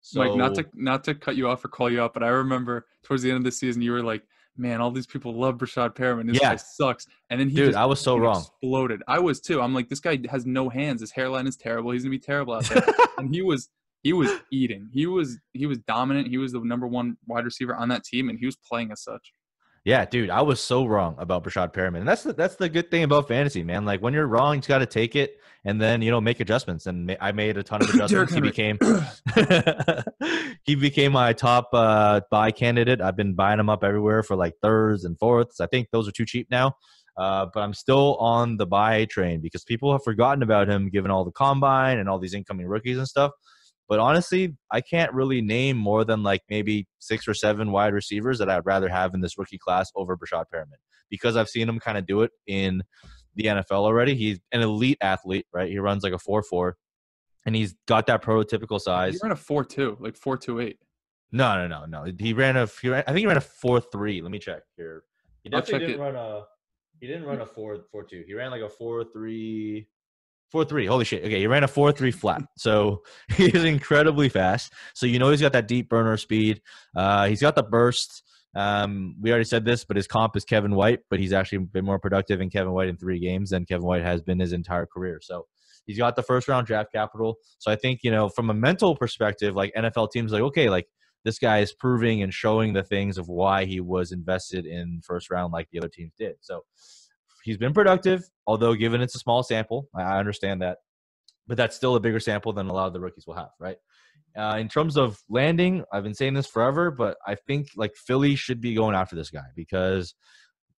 So, Mike, not to, not to cut you off or call you out, but I remember towards the end of the season, you were like, man, all these people love Brashad Perriman. This yeah. guy sucks. And then he Dude, just I was so wrong. exploded. I was too. I'm like, this guy has no hands. His hairline is terrible. He's gonna be terrible out there. And he was he was eating. He was he was dominant. He was the number one wide receiver on that team, and he was playing as such. Yeah, dude, I was so wrong about Brashad Perriman. And that's the, that's the good thing about fantasy, man. Like, when you're wrong, you got to take it and then, you know, make adjustments. And ma- I made a ton of adjustments. He became he became my top uh, buy candidate. I've been buying him up everywhere for like thirds and fourths. I think those are too cheap now. Uh, but I'm still on the buy train because people have forgotten about him given all the combine and all these incoming rookies and stuff. But honestly, I can't really name more than like maybe six or seven wide receivers that I'd rather have in this rookie class over Brashad Perriman because I've seen him kind of do it in the N F L already. He's an elite athlete, right? He runs like a four four, and he's got that prototypical size. He ran a four two, like four two eight. No, no, no, no. He ran a. He ran, I think he ran a four three. Let me check here. He definitely didn't it. run a. He didn't run a four four two. He ran like a four three. Four three, holy shit! Okay, he ran a four three flat, so he's incredibly fast. So you know he's got that deep burner speed. Uh, he's got the burst. Um, we already said this, but his comp is Kevin White, but he's actually been more productive in Kevin White in three games than Kevin White has been his entire career. So he's got the first round draft capital. So I think, you know, from a mental perspective, like N F L teams, like okay, like this guy is proving and showing the things of why he was invested in first round, like the other teams did. So. He's been productive, although given it's a small sample, I understand that. But that's still a bigger sample than a lot of the rookies will have, right? Uh, in terms of landing, I've been saying this forever, but I think like Philly should be going after this guy because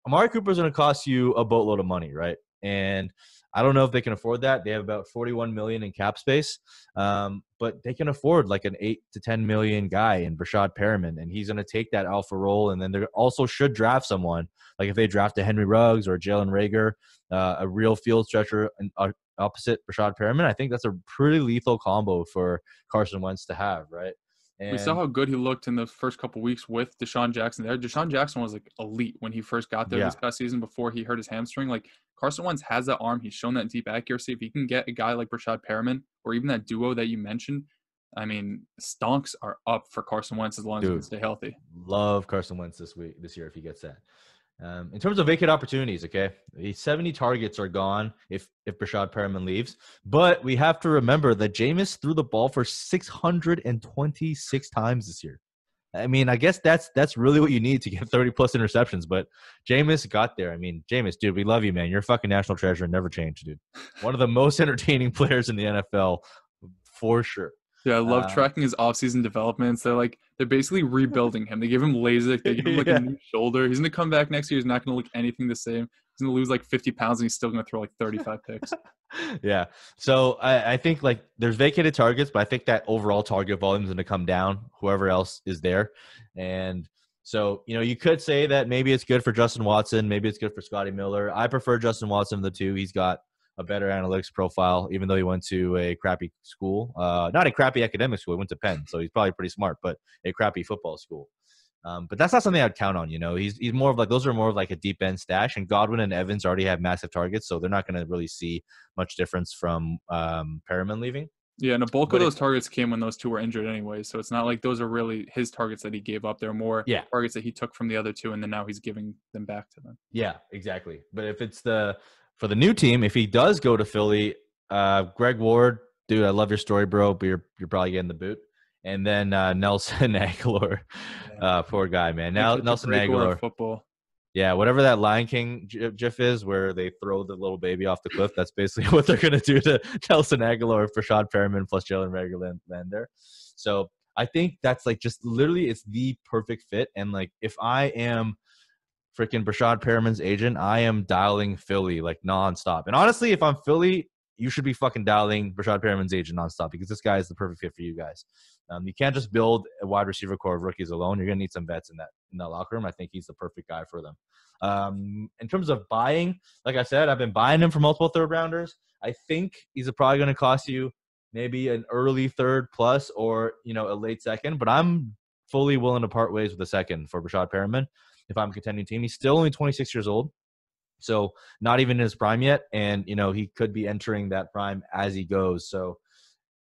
Amari Cooper is going to cost you a boatload of money, right? And I don't know if they can afford that. They have about forty-one million dollars in cap space, um, but they can afford like an eight to ten million dollars guy in Brashad Perriman, and he's going to take that alpha role. And then they also should draft someone, like if they draft a Henry Ruggs or Jalen Reagor, uh, a real field stretcher and, uh, opposite Brashad Perriman. I think that's a pretty lethal combo for Carson Wentz to have, right? And we saw how good he looked in the first couple weeks with DeSean Jackson there. DeSean Jackson was like elite when he first got there yeah. this past season before he hurt his hamstring. Like Carson Wentz has that arm. He's shown that deep accuracy. If he can get a guy like Brashad Perriman or even that duo that you mentioned, I mean, stonks are up for Carson Wentz as long Dude, as he can stay healthy. Love Carson Wentz this week, this year if he gets that. Um, in terms of vacant opportunities, okay, the seventy targets are gone if if Brashad Perriman leaves. But we have to remember that Jameis threw the ball for six hundred twenty-six times this year. I mean, I guess that's that's really what you need to get thirty-plus interceptions. But Jameis got there. I mean, Jameis, dude, we love you, man. You're a fucking national treasure. Never change, dude. One of the most entertaining players in the N F L for sure. Yeah, I love uh, tracking his offseason developments. They're like they're basically rebuilding him. They gave him LASIK. They gave him like yeah. a new shoulder. He's going to come back next year. He's not going to look anything the same. He's going to lose like fifty pounds, and he's still going to throw like thirty-five picks. Yeah. So I, I think like there's vacated targets, but I think that overall target volume is going to come down, whoever else is there. And so, you know, you could say that maybe it's good for Justin Watson. Maybe it's good for Scotty Miller. I prefer Justin Watson of the two. He's got a better analytics profile, even though he went to a crappy school. Uh, not a crappy academic school. He went to Penn, so he's probably pretty smart, but a crappy football school. Um, but that's not something I'd count on, you know. He's he's more of like – those are more of like a deep-end stash, and Godwin and Evans already have massive targets, so they're not going to really see much difference from um, Perriman leaving. Yeah, and a bulk but of those it, targets came when those two were injured anyway, so it's not like those are really his targets that he gave up. They're more yeah. targets that he took from the other two, and then now he's giving them back to them. Yeah, exactly. But if it's the – for the new team, if he does go to Philly, uh, Greg Ward, dude, I love your story, bro, but you're, you're probably getting the boot. And then uh, Nelson Agholor, uh, poor guy, man. Now Nelson Agholor. Football. Yeah, whatever that Lion King gif is where they throw the little baby off the cliff, that's basically what they're going to do to Nelson Agholor, Rashad Perriman, plus Jalen Reagor-Landa. So I think that's like just literally it's the perfect fit. And like if I am – freaking Brashad Perriman's agent, I am dialing Philly like nonstop. And honestly, if I'm Philly, you should be fucking dialing Brashad Perriman's agent nonstop because this guy is the perfect fit for you guys. Um, you can't just build a wide receiver core of rookies alone. You're going to need some vets in that in that locker room. I think he's the perfect guy for them. Um, in terms of buying, like I said, I've been buying him for multiple third rounders. I think he's probably going to cost you maybe an early third plus or, you know, a late second. But I'm fully willing to part ways with a second for Brashad Perriman. If I'm a contending team, he's still only twenty-six years old, so not even in his prime yet. And, you know, he could be entering that prime as he goes. So,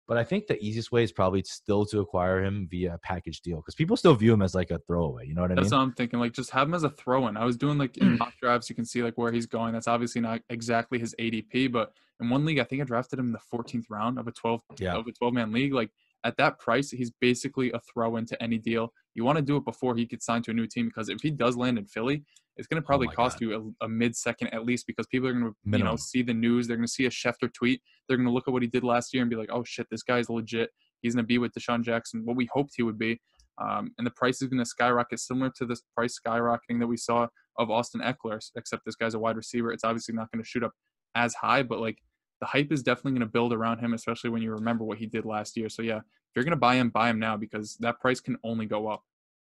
but I think the easiest way is probably still to acquire him via a package deal because people still view him as like a throwaway. You know what I mean? That's what I'm thinking. Like, just have him as a throw-in. I was doing like in mock drafts, you can see like where he's going. That's obviously not exactly his A D P, but in one league, I think I drafted him in the fourteenth round of a twelve yeah. of a twelve-man league. Like, at that price, he's basically a throw-in to any deal. You want to do it before he gets signed to a new team because if he does land in Philly, it's going to probably oh cost God. you a, a mid-second at least because people are going to Minimum. you know see the news. They're going to see a Schefter tweet. They're going to look at what he did last year and be like, oh, shit, this guy's legit. He's going to be with DeSean Jackson, what we hoped he would be. Um, and the price is going to skyrocket, similar to this price skyrocketing that we saw of Austin Ekeler, except this guy's a wide receiver. It's obviously not going to shoot up as high, but like, the hype is definitely going to build around him, especially when you remember what he did last year. So, yeah, if you're going to buy him, buy him now because that price can only go up.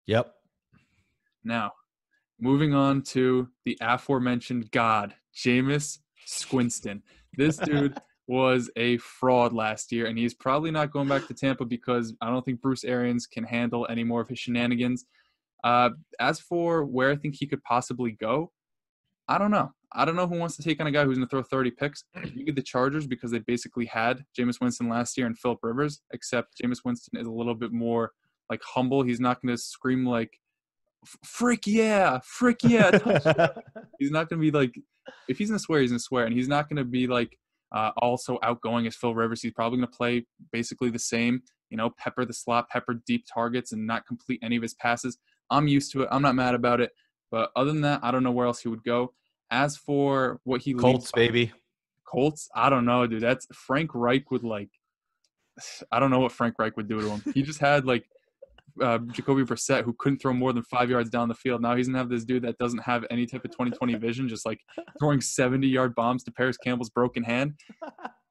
Yep. Now, moving on to the aforementioned god, Jameis Squinston. This dude was a fraud last year, and he's probably not going back to Tampa because I don't think Bruce Arians can handle any more of his shenanigans. Uh, as for where I think he could possibly go, I don't know. I don't know who wants to take on a guy who's going to throw thirty picks. You get the Chargers because they basically had Jameis Winston last year and Phillip Rivers, except Jameis Winston is a little bit more, like, humble. He's not going to scream, like, frick yeah, frick yeah. He's not going to be, like – if he's going to swear, he's going to swear. And he's not going to be, like, uh, also outgoing as Phil Rivers. He's probably going to play basically the same, you know, pepper the slot, pepper deep targets and not complete any of his passes. I'm used to it. I'm not mad about it. But other than that, I don't know where else he would go. As for what he Colts, baby. Colts? I don't know, dude. That's Frank Reich would like – I don't know what Frank Reich would do to him. He just had, like, uh, Jacoby Brissett, who couldn't throw more than five yards down the field. Now he's going to have this dude that doesn't have any type of twenty twenty vision, just, like, throwing seventy-yard bombs to Paris Campbell's broken hand.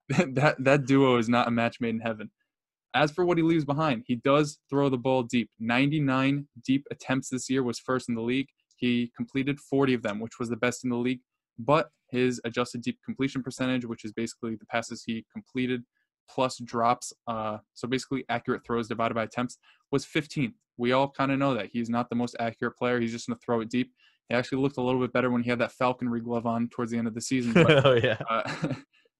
that, that duo is not a match made in heaven. As for what he leaves behind, he does throw the ball deep. ninety-nine deep attempts this year was first in the league. He completed forty of them, which was the best in the league, but his adjusted deep completion percentage, which is basically the passes he completed plus drops, uh, so basically accurate throws divided by attempts, was fifteenth. We all kind of know that. He's not the most accurate player. He's just going to throw it deep. He actually looked a little bit better when he had that falconry glove on towards the end of the season. But, oh, yeah. Uh,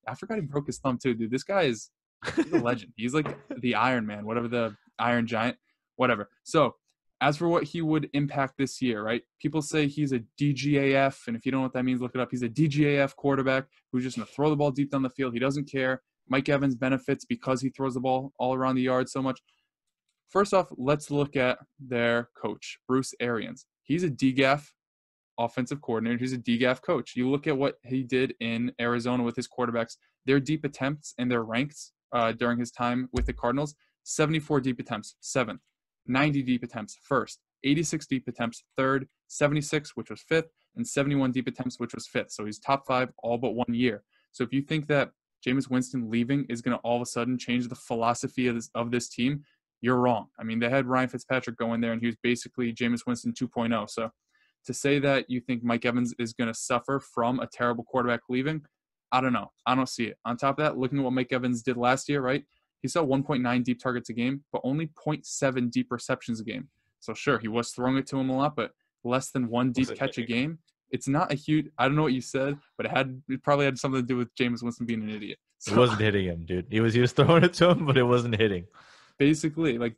I forgot he broke his thumb, too, dude. This guy is he's a legend. He's like the Iron Man, whatever the Iron Giant, whatever. So, as for what he would impact this year, right? People say he's a D G A F, and if you don't know what that means, look it up. He's a D G A F quarterback who's just going to throw the ball deep down the field. He doesn't care. Mike Evans benefits because he throws the ball all around the yard so much. First off, let's look at their coach, Bruce Arians. He's a D G A F offensive coordinator. He's a D G A F coach. You look at what he did in Arizona with his quarterbacks, their deep attempts and their ranks uh, during his time with the Cardinals, seventy-four deep attempts, seventh, ninety deep attempts, first, eighty-six deep attempts, third, seventy-six, which was fifth, and seventy-one deep attempts, which was fifth. So he's top five all but one year. So if you think that Jameis Winston leaving is going to all of a sudden change the philosophy of this, of this team, you're wrong. I mean, they had Ryan Fitzpatrick go in there, and he was basically Jameis Winston two point oh. So to say that you think Mike Evans is going to suffer from a terrible quarterback leaving, I don't know. I don't see it. On top of that, looking at what Mike Evans did last year, right? He saw one point nine deep targets a game, but only zero point seven deep receptions a game. So sure, he was throwing it to him a lot, but less than one deep catch a game. It's not a huge – I don't know what you said, but it had it probably had something to do with Jameis Winston being an idiot. So, it wasn't hitting him, dude. He was he was throwing it to him, but it wasn't hitting. Basically, like,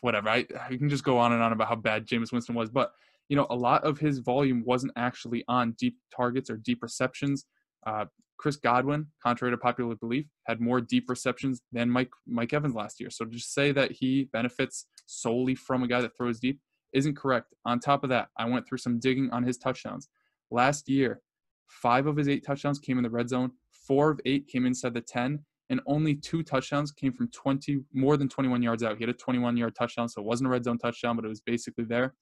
whatever. I, I can just go on and on about how bad Jameis Winston was. But, you know, a lot of his volume wasn't actually on deep targets or deep receptions. Uh, Chris Godwin, contrary to popular belief, had more deep receptions than Mike Mike Evans last year. So to just say that he benefits solely from a guy that throws deep isn't correct. On top of that, I went through some digging on his touchdowns. Last year, five of his eight touchdowns came in the red zone, four of eight came inside the ten, and only two touchdowns came from twenty, more than twenty-one yards out. He had a twenty-one-yard touchdown, so it wasn't a red zone touchdown, but it was basically there.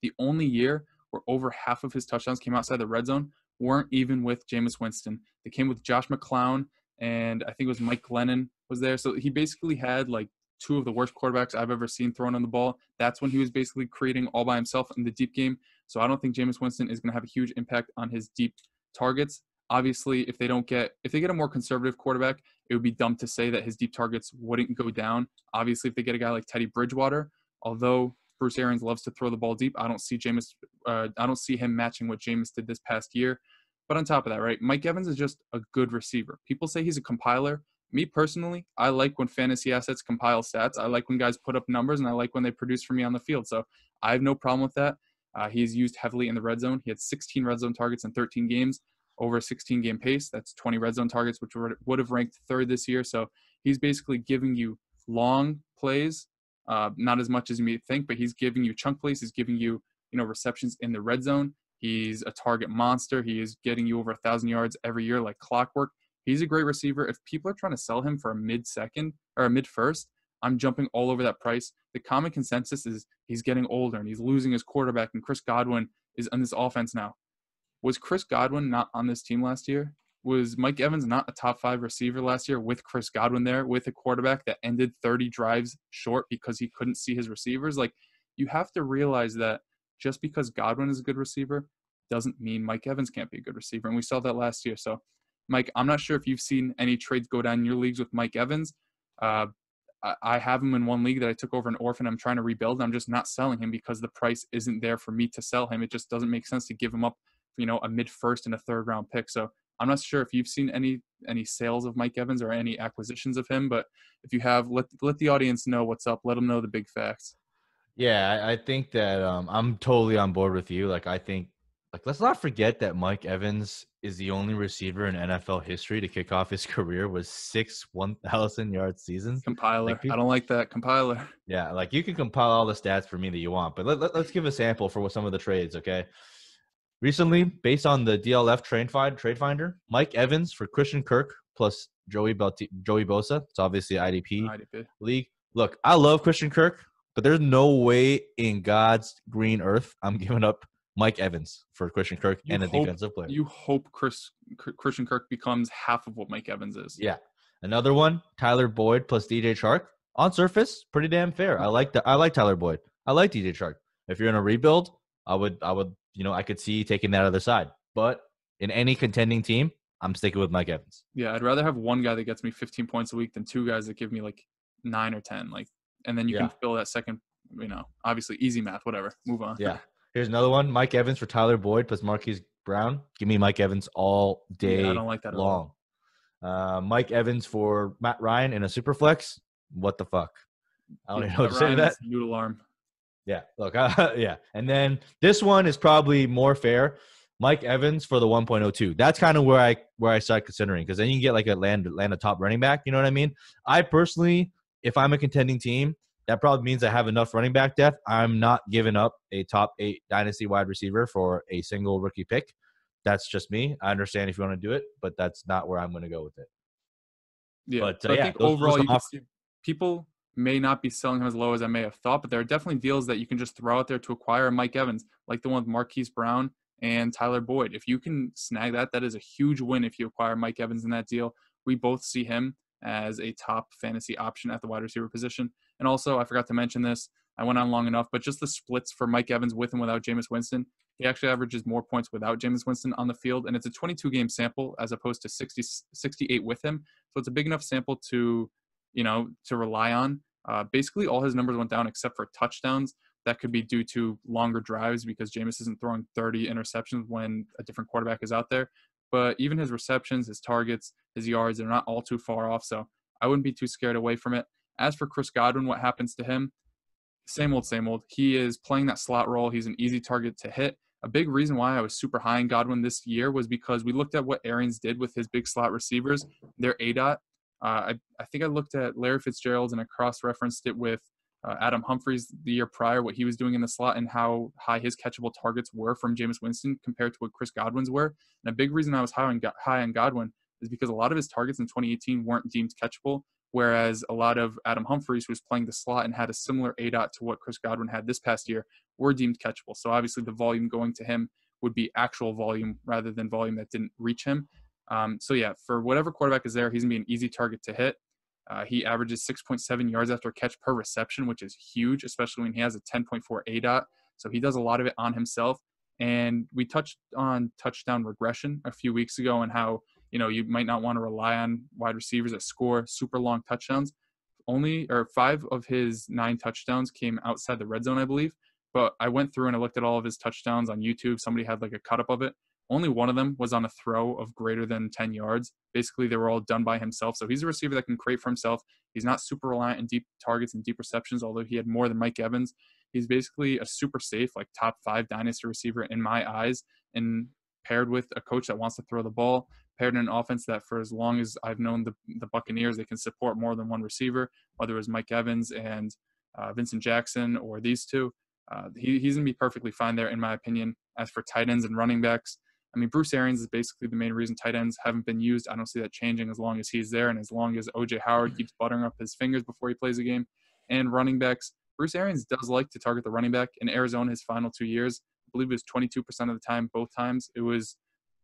The only year where over half of his touchdowns came outside the red zone weren't even with Jameis Winston. They came with Josh McClown, and I think it was Mike Glennon was there. So he basically had, like, two of the worst quarterbacks I've ever seen thrown on the ball. That's when he was basically creating all by himself in the deep game. So I don't think Jameis Winston is going to have a huge impact on his deep targets. Obviously, if they don't get, if they get a more conservative quarterback, it would be dumb to say that his deep targets wouldn't go down. Obviously, if they get a guy like Teddy Bridgewater, although Bruce Arians loves to throw the ball deep, I don't see Jameis, uh, I don't see him matching what Jameis did this past year. But on top of that, right, Mike Evans is just a good receiver. People say he's a compiler. Me personally, I like when fantasy assets compile stats. I like when guys put up numbers, and I like when they produce for me on the field. So I have no problem with that. Uh, he's used heavily in the red zone. He had sixteen red zone targets in thirteen games over a sixteen-game pace. That's twenty red zone targets, which would have ranked third this year. So he's basically giving you long plays, uh, not as much as you may think, but he's giving you chunk plays. He's giving you, you know, receptions in the red zone. He's a target monster. He is getting you over one thousand yards every year like clockwork. He's a great receiver. If people are trying to sell him for a mid-second or a mid-first, I'm jumping all over that price. The common consensus is he's getting older and he's losing his quarterback, and Chris Godwin is on this offense now. Was Chris Godwin not on this team last year? Was Mike Evans not a top five receiver last year with Chris Godwin there, with a quarterback that ended thirty drives short because he couldn't see his receivers? Like, you have to realize that just because Godwin is a good receiver doesn't mean Mike Evans can't be a good receiver, and we saw that last year. So Mike, I'm not sure if you've seen any trades go down in your leagues with Mike Evans. Uh, I have him in one league that I took over an orphan. I'm trying to rebuild. I'm just not selling him because the price isn't there for me to sell him. It just doesn't make sense to give him up, you know, a mid-first and a third-round pick. So I'm not sure if you've seen any any sales of Mike Evans or any acquisitions of him. But if you have, let let the audience know what's up. Let them know the big facts. Yeah, I think that um, I'm totally on board with you. Like, I think, like, let's not forget that Mike Evans is the only receiver in N F L history to kick off his career with six one thousand-yard seasons. Compiler. Like people, I don't like that. Compiler. Yeah, like, you can compile all the stats for me that you want, but let, let, let's give a sample for what some of the trades, okay? Recently, based on the D L F trade, find, trade finder, Mike Evans for Christian Kirk plus Joey, Belt- Joey Bosa. It's obviously I D P, I D P league. Look, I love Christian Kirk, but there's no way in God's green earth I'm giving up Mike Evans for Christian Kirk you and a hope, defensive player. You hope Chris, C- Christian Kirk becomes half of what Mike Evans is. Yeah. Another one, Tyler Boyd plus D J Chark. On surface, pretty damn fair. I like the, I like Tyler Boyd. I like D J Chark. If you're in a rebuild, I would, I would, you know, I could see taking that other side. But in any contending team, I'm sticking with Mike Evans. Yeah, I'd rather have one guy that gets me fifteen points a week than two guys that give me like nine or ten. Like, and then you yeah. can fill that second, you know, obviously easy math, whatever. Move on. Yeah. Here's another one. Mike Evans for Tyler Boyd plus Marquise Brown. Give me Mike Evans all day yeah, I don't like that long. Uh, Mike Evans for Matt Ryan in a super flex. What the fuck? I don't yeah, even know what to say to that. Noodle arm. Yeah. Look, uh, yeah. And then this one is probably more fair. Mike Evans for the one point oh two. That's kind of where I where I start considering, because then you can get like a land, land a top running back. You know what I mean? I personally, if I'm a contending team, That probably means I have enough running back depth. I'm not giving up a top eight dynasty wide receiver for a single rookie pick. That's just me. I understand if you want to do it, but that's not where I'm going to go with it. Yeah, but, uh, I yeah, think those, overall, those you see people may not be selling him as low as I may have thought, but there are definitely deals that you can just throw out there to acquire Mike Evans, like the one with Marquise Brown and Tyler Boyd. If you can snag that, that is a huge win if you acquire Mike Evans in that deal. We both see him as a top fantasy option at the wide receiver position. And also, I forgot to mention this. I went on long enough, but just the splits for Mike Evans with and without Jameis Winston. He actually averages more points without Jameis Winston on the field, and it's a twenty-two game sample as opposed to sixty, sixty-eight with him. So it's a big enough sample to, you know, to rely on. Uh, basically, all his numbers went down except for touchdowns. That could be due to longer drives because Jameis isn't throwing thirty interceptions when a different quarterback is out there. But even his receptions, his targets, his yards, they're not all too far off. So I wouldn't be too scared away from it. As for Chris Godwin, what happens to him? Same old, same old. He is playing that slot role. He's an easy target to hit. A big reason why I was super high in Godwin this year was because we looked at what Arians did with his big slot receivers, their A DOT. Uh, I, I think I looked at Larry Fitzgerald's and I cross-referenced it with uh, Adam Humphries the year prior, what he was doing in the slot and how high his catchable targets were from Jameis Winston compared to what Chris Godwin's were. And a big reason I was high on, high on Godwin is because a lot of his targets in twenty eighteen weren't deemed catchable, whereas a lot of Adam Humphries, who was playing the slot and had a similar A DOT to what Chris Godwin had this past year, were deemed catchable. So obviously the volume going to him would be actual volume rather than volume that didn't reach him. Um, so yeah, for whatever quarterback is there, he's going to be an easy target to hit. Uh, he averages six point seven yards after a catch per reception, which is huge, especially when he has a ten point four A DOT. So he does a lot of it on himself. And we touched on touchdown regression a few weeks ago and how you know, you might not want to rely on wide receivers that score super long touchdowns. Only or five of his nine touchdowns came outside the red zone, I believe. But I went through and I looked at all of his touchdowns on YouTube. Somebody had like a cut up of it. Only one of them was on a throw of greater than ten yards. Basically, they were all done by himself. So he's a receiver that can create for himself. He's not super reliant on deep targets and deep receptions, although he had more than Mike Evans. He's basically a super safe, like top five dynasty receiver in my eyes. And paired with a coach that wants to throw the ball, paired in an offense that for as long as I've known the, the Buccaneers, they can support more than one receiver, whether it was Mike Evans and uh, Vincent Jackson or these two. Uh, he, he's going to be perfectly fine there, in my opinion. As for tight ends and running backs, I mean, Bruce Arians is basically the main reason tight ends haven't been used. I don't see that changing as long as he's there and as long as O J Howard keeps buttering up his fingers before he plays a game. And running backs, Bruce Arians does like to target the running back. In Arizona, his final two years, I believe it was twenty-two percent of the time, both times. It was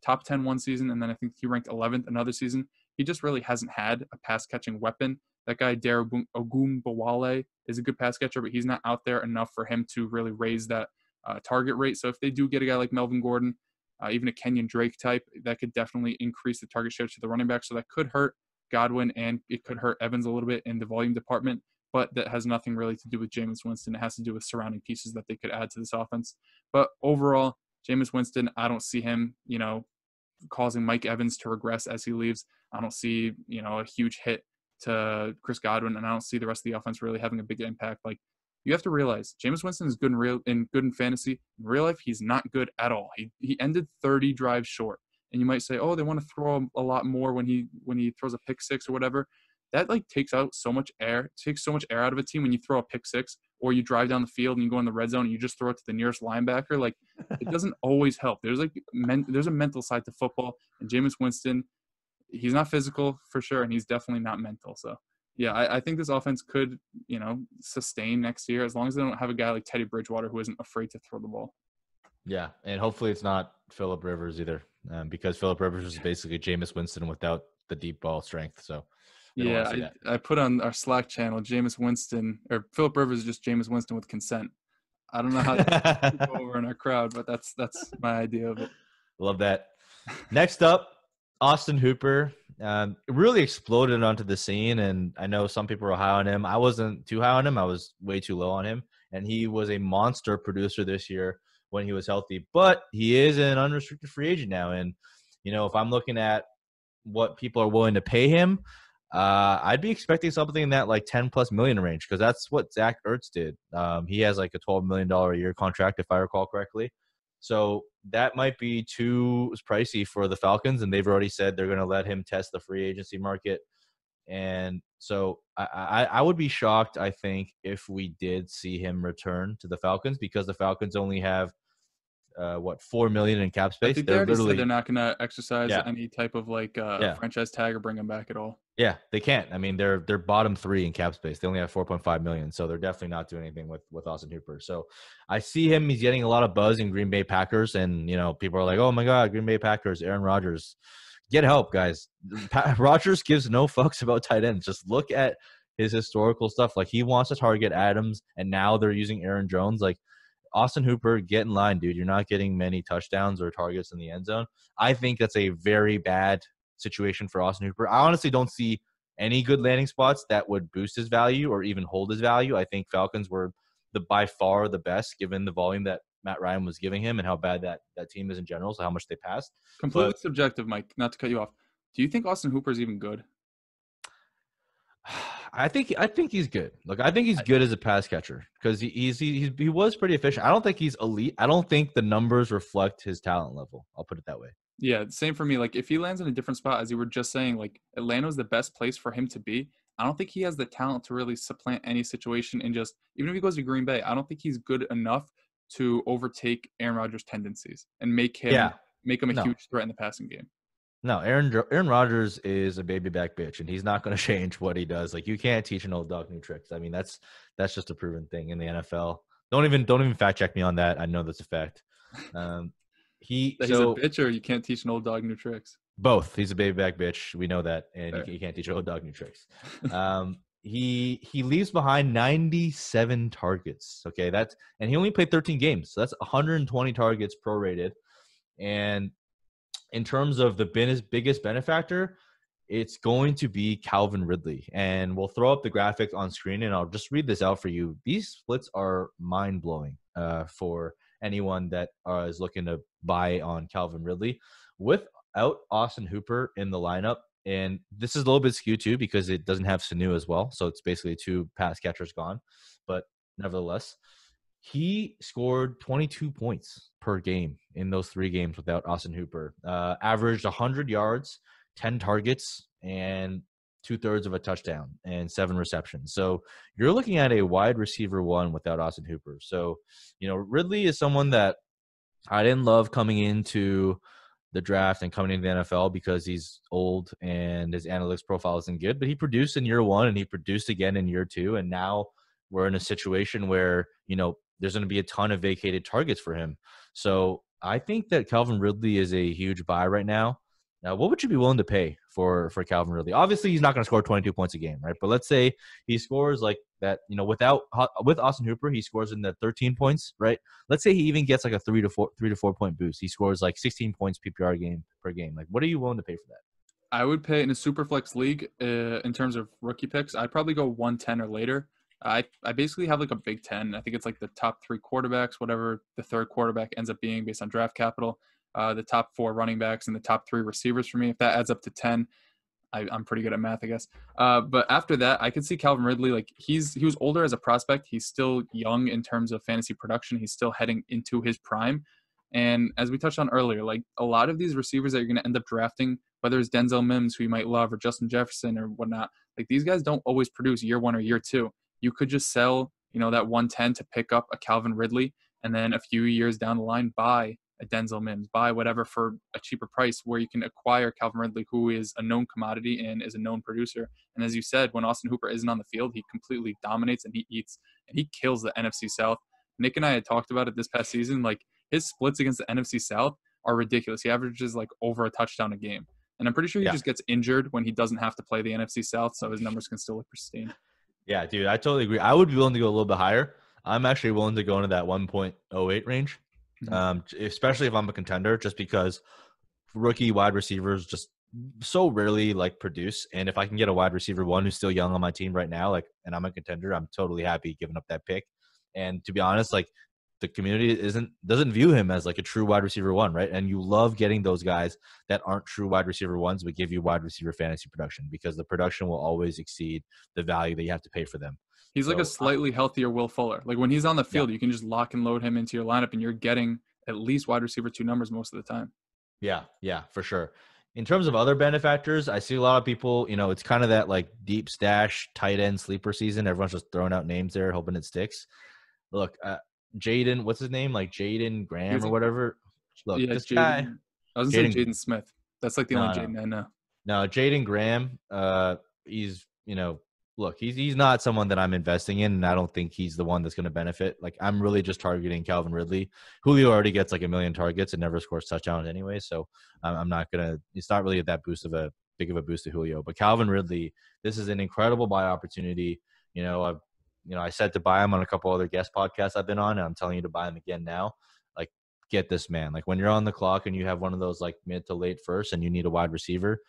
top ten one season, and then I think he ranked eleventh another season. He just really hasn't had a pass-catching weapon. That guy, Dare Ogunbowale, is a good pass catcher, but he's not out there enough for him to really raise that uh, target rate. So if they do get a guy like Melvin Gordon, uh, even a Kenyan Drake type, that could definitely increase the target share to the running back. So that could hurt Godwin, and it could hurt Evans a little bit in the volume department, but that has nothing really to do with Jameis Winston. It has to do with surrounding pieces that they could add to this offense. But overall, Jameis Winston, I don't see him, you know, causing Mike Evans to regress as he leaves. I don't see, you know, a huge hit to Chris Godwin, and I don't see the rest of the offense really having a big impact. Like, you have to realize Jameis Winston is good in real in good in fantasy. In real life, he's not good at all. He he ended thirty drives short. And you might say, oh, they want to throw a lot more when he when he throws a pick six or whatever. That like takes out so much air, it takes so much air out of a team when you throw a pick six or you drive down the field and you go in the red zone and you just throw it to the nearest linebacker. Like, it doesn't always help. There's like men, there's a mental side to football, and Jameis Winston, he's not physical for sure, and he's definitely not mental. So yeah, I, I think this offense could, you know, sustain next year as long as they don't have a guy like Teddy Bridgewater who isn't afraid to throw the ball. Yeah, and hopefully it's not Phillip Rivers either, um, because Phillip Rivers is basically Jameis Winston without the deep ball strength. So. Yeah, I, I put on our Slack channel, Jameis Winston, or Phillip Rivers is just Jameis Winston with consent. I don't know how to go over in our crowd, but that's that's my idea of it. Love that. Next up, Austin Hooper um, really exploded onto the scene, and I know some people were high on him. I wasn't too high on him. I was way too low on him, and he was a monster producer this year when he was healthy, but he is an unrestricted free agent now, and, you know, if I'm looking at what people are willing to pay him, Uh, I'd be expecting something in that like ten plus million range, because that's what Zach Ertz did. Um, he has like a twelve million dollars a year contract, if I recall correctly. So that might be too pricey for the Falcons, and they've already said they're going to let him test the free agency market And so I, I, I would be shocked, I think, if we did see him return to the Falcons, because the Falcons only have, uh, what, four million dollars in cap space. I think they're, they literally, they're not going to exercise yeah. any type of like uh, yeah. franchise tag or bring him back at all. Yeah, they can't. I mean, they're they're bottom three in cap space. They only have four point five million dollars, so they're definitely not doing anything with, with Austin Hooper. So I see him. He's getting a lot of buzz in Green Bay Packers, and, you know, people are like, oh, my God, Green Bay Packers, Aaron Rodgers. Get help, guys. Rodgers gives no fucks about tight ends. Just look at his historical stuff. Like, he wants to target Adams, and now they're using Aaron Jones. Like, Austin Hooper, get in line, dude. You're not getting many touchdowns or targets in the end zone. I think that's a very bad situation for Austin Hooper. I honestly don't see any good landing spots that would boost his value or even hold his value. I think Falcons were the by far the best, given the volume that Matt Ryan was giving him and how bad that, that team is in general, so how much they passed. Completely but, subjective, Mike, not to cut you off. Do you think Austin Hooper is even good? I think I think he's good. Look, I think he's good as a pass catcher because he, he's, he, he was pretty efficient. I don't think he's elite. I don't think the numbers reflect his talent level. I'll put it that way. Yeah, same for me. Like, if he lands in a different spot, as you were just saying, like, Atlanta was the best place for him to be. I don't think he has the talent to really supplant any situation, and just even if he goes to Green Bay, I don't think he's good enough to overtake Aaron Rodgers' tendencies and make him yeah. make him a no. huge threat in the passing game. No, Aaron Aaron Rodgers is a baby back bitch, and he's not going to change what he does. Like, you can't teach an old dog new tricks. I mean, that's that's just a proven thing in the N F L. Don't even don't even fact check me on that. I know that's a fact. Um, he he's so, a bitch, or you can't teach an old dog new tricks. Both. He's a baby back bitch. We know that, and right. you, you can't teach an old dog new tricks. Um, He he leaves behind ninety-seven targets. Okay, that's and he only played thirteen games, so that's one hundred twenty targets prorated. And in terms of the biggest biggest benefactor, it's going to be Calvin Ridley. And we'll throw up the graphic on screen, and I'll just read this out for you. These splits are mind blowing uh, for anyone that uh, is looking to buy on Calvin Ridley. Without Austin Hooper in the lineup. And this is a little bit skewed too because it doesn't have Sanu as well. So it's basically two pass catchers gone. But nevertheless, he scored twenty-two points per game in those three games without Austin Hooper. Uh, averaged one hundred yards, ten targets, and two-thirds of a touchdown and seven receptions. So you're looking at a wide receiver one without Austin Hooper. So, you know, Ridley is someone that I didn't love coming into – the draft and coming into the N F L because he's old and his analytics profile isn't good, but he produced in year one and he produced again in year two. And now we're in a situation where, you know, there's going to be a ton of vacated targets for him. So I think that Calvin Ridley is a huge buy right now. Now, what would you be willing to pay for, for Calvin Ridley? Obviously he's not going to score twenty-two points a game, right? But let's say he scores like that, you know, without, with Austin Hooper, he scores in the thirteen points, right? Let's say he even gets like a three to four, three to four point boost. He scores like sixteen points P P R game per game. Like, what are you willing to pay for that? I would pay in a super flex league uh, in terms of rookie picks. I'd probably go one ten or later. I, I basically have like a big ten. I think it's like the top three quarterbacks, whatever the third quarterback ends up being based on draft capital. Uh, the top four running backs and the top three receivers for me. If that adds up to ten, I, I'm pretty good at math, I guess. Uh, but after that, I could see Calvin Ridley. Like he's he was older as a prospect. He's still young in terms of fantasy production. He's still heading into his prime. And as we touched on earlier, like a lot of these receivers that you're going to end up drafting, whether it's Denzel Mims, who you might love, or Justin Jefferson or whatnot, like these guys don't always produce year one or year two. You could just sell, you know, that one ten to pick up a Calvin Ridley, and then a few years down the line, buy a Denzel Mims, buy whatever for a cheaper price where you can acquire Calvin Ridley, who is a known commodity and is a known producer. And as you said, when Austin Hooper isn't on the field, he completely dominates and he eats and he kills the N F C South. Nick and I had talked about it this past season. Like his splits against the N F C South are ridiculous. He averages like over a touchdown a game. And I'm pretty sure he yeah. just gets injured when he doesn't have to play the N F C South. So his numbers can still look pristine. Yeah, dude, I totally agree. I would be willing to go a little bit higher. I'm actually willing to go into that one point oh eight range. Um, especially if I'm a contender, just because rookie wide receivers just so rarely like produce. And if I can get a wide receiver one who's still young on my team right now, like, and I'm a contender, I'm totally happy giving up that pick. And to be honest, like the community isn't, doesn't view him as like a true wide receiver one. Right. And you love getting those guys that aren't true wide receiver ones, but give you wide receiver fantasy production because the production will always exceed the value that you have to pay for them. He's like so, a slightly healthier Will Fuller. Like when he's on the field, yeah. you can just lock and load him into your lineup and you're getting at least wide receiver two numbers most of the time. Yeah, yeah, for sure. In terms of other benefactors, I see a lot of people, you know, it's kind of that like deep stash tight end sleeper season. Everyone's just throwing out names there, hoping it sticks. Look, uh, Jaden, what's his name? Like Jaden Graham or whatever. Look, yeah, this Jayden, guy. I was going to say Jaden Smith. That's like the no, only Jaden no. I know. No, Jaden Graham, uh, he's, you know, look, he's he's not someone that I'm investing in, and I don't think he's the one that's going to benefit. Like, I'm really just targeting Calvin Ridley. Julio already gets like a million targets and never scores touchdowns anyway, so I'm, I'm not going to – it's not really that boost of a big of a boost to Julio. But Calvin Ridley, this is an incredible buy opportunity. You know, I've, you know, I said to buy him on a couple other guest podcasts I've been on, and I'm telling you to buy him again now. Like, get this man. Like, when you're on the clock and you have one of those like mid to late first and you need a wide receiver,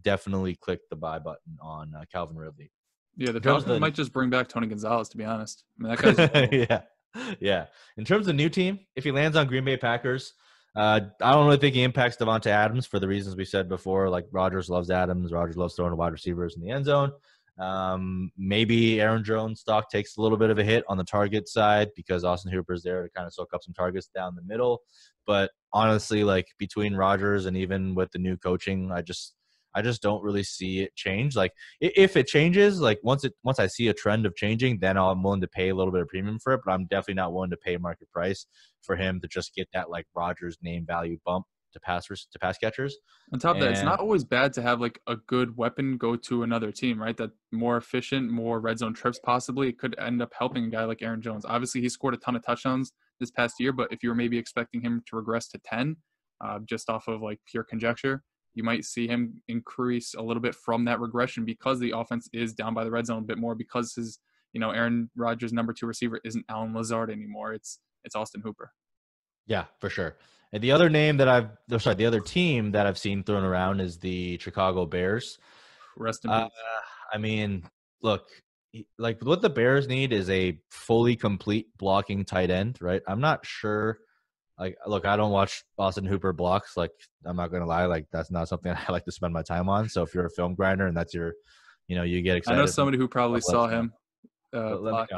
definitely click the buy button on uh, Calvin Ridley. Yeah, the Dolphins might just bring back Tony Gonzalez, to be honest. I mean, that guy's yeah, yeah. In terms of the new team, if he lands on Green Bay Packers, uh, I don't really think he impacts Davante Adams for the reasons we said before. Like, Rodgers loves Adams. Rodgers loves throwing to wide receivers in the end zone. Um, maybe Aaron Jones' stock takes a little bit of a hit on the target side because Austin Hooper's there to kind of soak up some targets down the middle. But honestly, like, between Rodgers and even with the new coaching, I just – I just don't really see it change. Like, if it changes, like once it once I see a trend of changing, then I'm willing to pay a little bit of premium for it. But I'm definitely not willing to pay market price for him to just get that like Rodgers name value bump to passers to pass catchers. On top of and, that, it's not always bad to have like a good weapon go to another team, right? That more efficient, more red zone trips possibly. It could end up helping a guy like Aaron Jones. Obviously, he scored a ton of touchdowns this past year, but if you were maybe expecting him to regress to ten, uh, just off of like pure conjecture, you might see him increase a little bit from that regression because the offense is down by the red zone a bit more because his, you know, Aaron Rodgers' number two receiver isn't Allen Lazard anymore. It's it's Austin Hooper. Yeah, for sure. And the other name that I've, oh, sorry, the other team that I've seen thrown around is the Chicago Bears. Rest in peace. Uh, I mean, look, like what the Bears need is a fully complete blocking tight end, right? I'm not sure. Like, look, I don't watch Austin Hooper blocks. Like, I'm not going to lie. Like, that's not something I like to spend my time on. So if you're a film grinder and that's your, you know, you get excited. I know somebody who probably saw him. Uh, let block. me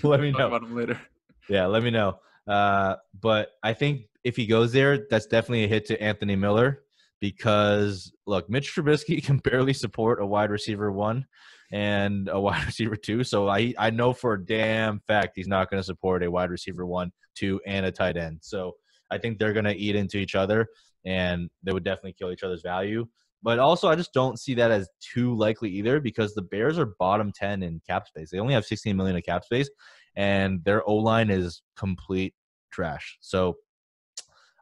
know. Let me know. About him later. Yeah, let me know. Uh, but I think if he goes there, that's definitely a hit to Anthony Miller because, look, Mitch Trubisky can barely support a wide receiver one and a wide receiver two. So I I know for a damn fact he's not going to support a wide receiver one, two, and a tight end. So I think they're going to eat into each other, and they would definitely kill each other's value. But also, I just don't see that as too likely either because the Bears are bottom ten in cap space. They only have sixteen million dollars of cap space, and their O-line is complete trash. So